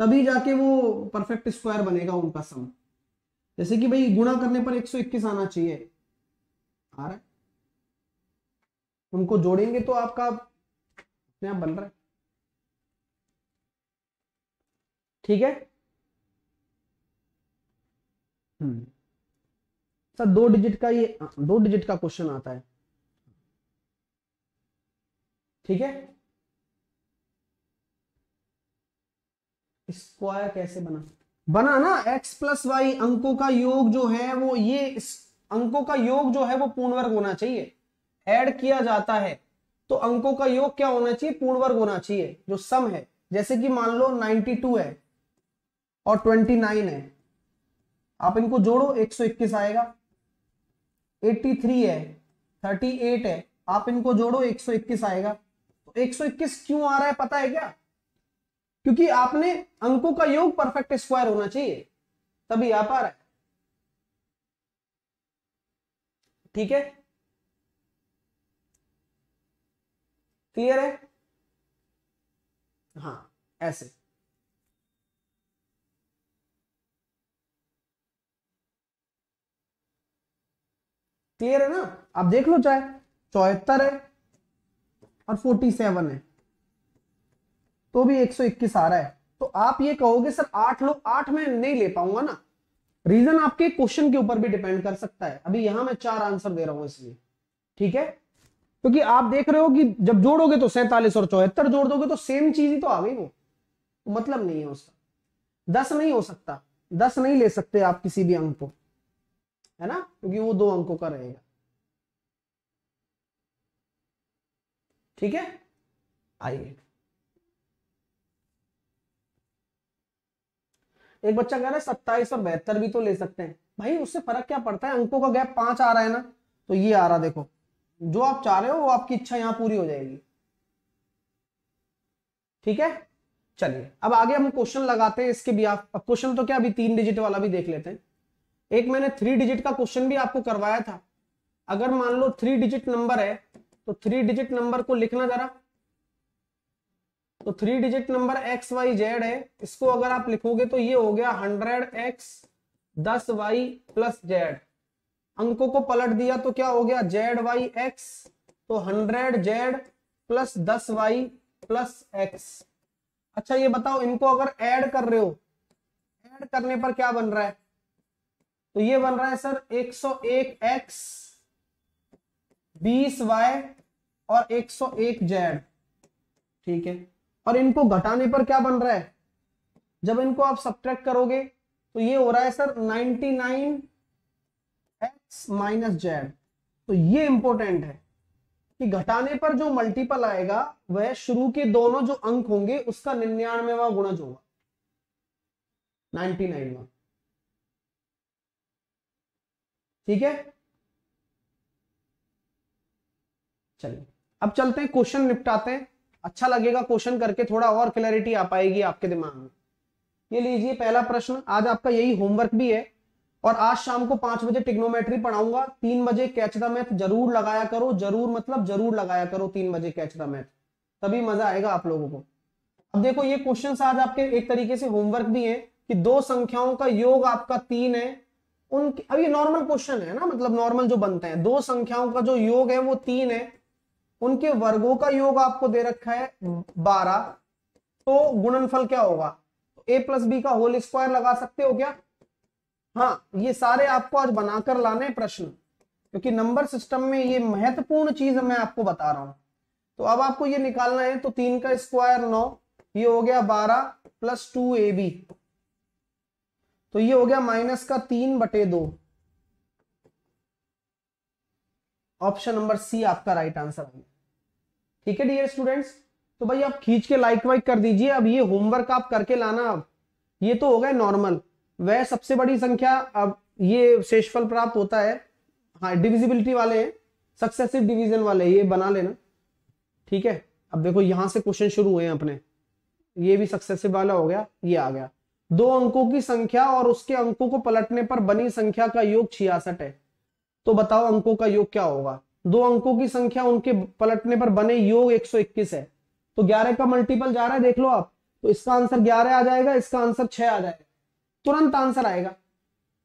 तभी जाके वो परफेक्ट स्क्वायर बनेगा उनका सम। जैसे कि भाई गुणा करने पर एक सौ इक्कीस आना चाहिए, आ रहा है, उनको जोड़ेंगे तो आपका अपने आप बन रहा है, ठीक है। हम्म सर दो डिजिट का ये दो डिजिट का क्वेश्चन आता है, ठीक है। स्क्वायर कैसे बना बना ना x प्लस वाई, अंकों का योग जो है वो ये अंकों का योग जो है वो पूर्ण वर्ग होना चाहिए। ऐड किया जाता है तो अंकों का योग क्या होना चाहिए, पूर्ण वर्ग होना चाहिए जो सम है। जैसे कि मान लो बानवे है और उनतीस है, आप इनको जोड़ो एक सौ इक्कीस आएगा। तिरासी है, अड़तीस है, आप इनको जोड़ो एक सौ इक्कीस आएगा। तो एक सौ इक्कीस क्यों आ रहा है पता है क्या, क्योंकि आपने अंकों का योग परफेक्ट स्क्वायर होना चाहिए तभी आप आ रहा है। ठीक है, क्लियर है? हाँ ऐसे। क्लियर है ना, आप देख लो चाहे चौहत्तर है और सैंतालीस है तो भी एक सौ इक्कीस आ रहा है। तो आप ये कहोगे सर आठ लोग आठ में नहीं ले पाऊंगा ना, रीजन आपके क्वेश्चन के ऊपर भी डिपेंड कर सकता है। अभी यहां मैं चार आंसर दे रहा हूं इसलिए, ठीक है, क्योंकि आप देख रहे हो कि जब जोड़ोगे तो सैंतालीस और चौहत्तर जोड़ दोगे तो सेम चीज ही तो आ गई, वो मतलब नहीं है उसका। दस नहीं हो सकता, दस नहीं ले सकते आप किसी भी अंक को, है ना, क्योंकि वो दो अंकों का रहेगा। ठीक है, आइए एक बच्चा कह रहा है सत्ताईस और बहत्तर भी तो ले सकते हैं। भाई उससे फर्क क्या पड़ता है, अंकों का गैप पांच आ रहा है ना, तो ये आ रहा, देखो जो आप चाह रहे हो वो आपकी इच्छा यहां पूरी हो जाएगी। ठीक है, चलिए अब आगे हम क्वेश्चन लगाते हैं इसके भी। आप अब क्वेश्चन तो क्या अभी तीन डिजिट वाला भी देख लेते हैं। एक मैंने थ्री डिजिट का क्वेश्चन भी आपको करवाया था। अगर मान लो थ्री डिजिट नंबर है तो थ्री डिजिट नंबर को लिखना जरा, तो three digit number X Y Z है, इसको अगर आप लिखोगे तो ये हो गया हंड्रेड एक्स दस वाई प्लस जेड। अंकों को पलट दिया तो क्या हो गया, जेड वाई एक्स, तो हंड्रेड जेड प्लस दस वाई प्लस एक्स। अच्छा ये बताओ इनको अगर ऐड कर रहे हो, ऐड करने पर क्या बन रहा है, तो ये बन रहा है सर एक सौ एक एक्स बीस वाई और एक सौ एक जेड। ठीक है, और इनको घटाने पर क्या बन रहा है, जब इनको आप सब्ट्रैक्ट करोगे तो ये हो रहा है सर निन्यानवे एक्स माइनस जेड। तो ये इंपॉर्टेंट है कि घटाने पर जो मल्टीपल आएगा वह शुरू के दोनों जो अंक होंगे उसका निन्यानवेवां गुणज होगा, निन्यानवेवां। ठीक है, चलिए अब चलते हैं क्वेश्चन निपटाते हैं। अच्छा लगेगा क्वेश्चन करके, थोड़ा और क्लैरिटी आ पाएगी आपके दिमाग में। ये लीजिए पहला प्रश्न, आज आपका यही होमवर्क भी है। और आज शाम को पांच बजे ट्रिग्नोमेट्री पढ़ाऊंगा, तीन बजे कैच द मैथ जरूर लगाया करो। जरूर मतलब जरूर लगाया करो तीन बजे कैच द मैथ, तभी मजा आएगा आप लोगों को। अब देखो ये क्वेश्चन आज आपके एक तरीके से होमवर्क भी है कि दो संख्याओं का योग आपका तीन है, उनके अब ये नॉर्मल क्वेश्चन है ना, मतलब नॉर्मल जो बनते हैं, दो संख्याओं का जो योग है वो तीन है, उनके वर्गों का योग आपको दे रखा है बारह, तो गुणनफल क्या होगा, ए प्लस बी का होल स्क्वायर लगा सकते हो क्या? हाँ, ये सारे आपको आज बनाकर लाने प्रश्न, क्योंकि नंबर सिस्टम में ये महत्वपूर्ण चीज मैं आपको बता रहा हूं। तो अब आपको ये निकालना है, तो तीन का स्क्वायर नौ, ये हो गया बारह प्लस टू ए बी, तो ये हो गया माइनस का तीन बटे दो। ऑप्शन नंबर सी आपका राइट आंसर है। ठीक है डियर स्टूडेंट्स, तो भाई आप खींच के लाइक वाइक कर दीजिए। अब ये होमवर्क आप करके लाना। अब ये तो हो गए नॉर्मल, वह सबसे बड़ी संख्या, अब ये शेषफल प्राप्त होता है। हाँ, डिविजिबिलिटी वाले हैं, सक्सेसिव डिवीजन वाले, ये बना लेना। ठीक है, अब देखो यहां से क्वेश्चन शुरू हुए हैं अपने, ये भी सक्सेसिव वाला हो गया, ये आ गया। दो अंकों की संख्या और उसके अंकों को पलटने पर बनी संख्या का योग छियासठ है, तो बताओ अंकों का योग क्या होगा। दो अंकों की संख्या उनके पलटने पर बने योग एक सौ इक्कीस है, तो ग्यारह का मल्टीपल जा रहा है, देख लो आप, तो इसका आंसर ग्यारह आ जाएगा, इसका आंसर छह आ जाएगा, तुरंत आंसर आएगा।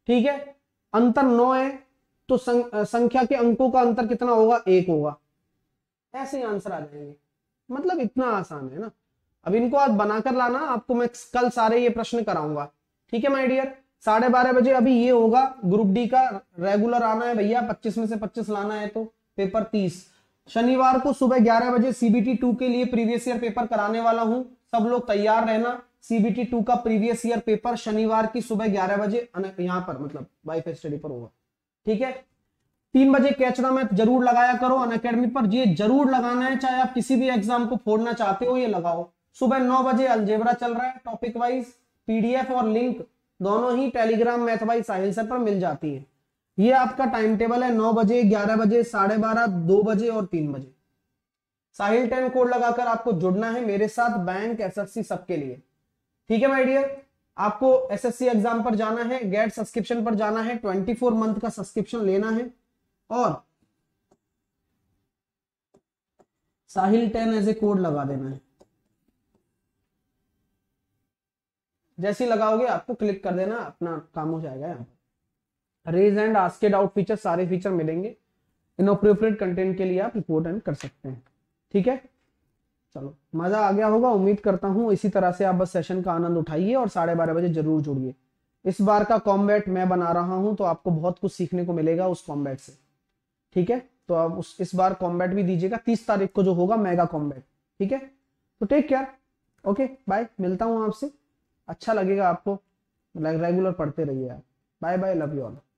ठीक है, अंतर नौ है, तो सं, संख्या के अंकों का अंतर कितना होगा, एक होगा। ऐसे ही आंसर आ जाएंगे, मतलब इतना आसान है ना। अब इनको आज बनाकर लाना, आपको मैं कल सारे ये प्रश्न कराऊंगा। ठीक है माय डियर, साढ़े बारह बजे अभी ये होगा ग्रुप डी का, रेगुलर आना है भैया, पच्चीस में से पच्चीस लाना है, तो पेपर तीस। शनिवार को सुबह ग्यारह बजे सीबीटी टू के लिए प्रीवियस ईयर पेपर कराने वाला हूँ, सब लोग तैयार रहना। सीबीटी टू का प्रीवियस ईयर पेपर शनिवार की सुबह ग्यारह बजे यहाँ पर मतलब वाईफाई स्टडी पर होगा। ठीक है, तीन बजे कैचरा मैप जरूर लगाया करो अनअकैडमी पर, ये जरूर लगाना है, चाहे आप किसी भी एग्जाम को फोड़ना चाहते हो ये लगाओ। सुबह नौ बजे अलजेब्रा चल रहा है, टॉपिक वाइज पीडीएफ और लिंक दोनों ही टेलीग्राम मैथ भाई साहिल सर पर मिल जाती है। ये आपका टाइम टेबल है, नौ बजे, ग्यारह बजे, साढ़े बारह, दो बजे और तीन बजे। साहिल टेन कोड लगाकर आपको जुड़ना है मेरे साथ, बैंक एसएससी सबके लिए। ठीक है माय डियर, आपको एसएससी एग्जाम पर जाना है, गेट सब्सक्रिप्शन पर जाना है, ट्वेंटी फोर मंथ का सब्सक्रिप्शन लेना है और Sahil ten as a code लगा देना है। जैसे लगाओगे आपको क्लिक कर देना, अपना काम हो जाएगा। यहाँ पर raise and ask doubt feature, सारे फीचर मिलेंगे। इनअप्रोप्रिएट कंटेंट के लिए आप रिपोर्ट एंड कर सकते हैं। ठीक है, चलो मजा आ गया होगा, उम्मीद करता हूँ इसी तरह से आप बस सेशन का आनंद उठाइए और साढ़े बारह बजे जरूर जुड़िए। इस बार का कॉम्बैट मैं बना रहा हूँ तो आपको बहुत कुछ सीखने को मिलेगा उस कॉम्बैट से। ठीक है, तो आप उस इस बार कॉम्बैट भी दीजिएगा, तीस तारीख को जो होगा मेगा कॉम्बैट। ठीक है, तो टेक केयर, ओके बाय, मिलता हूँ आपसे। अच्छा लगेगा आपको, रेगुलर पढ़ते रहिए आप। Bye bye, love you all.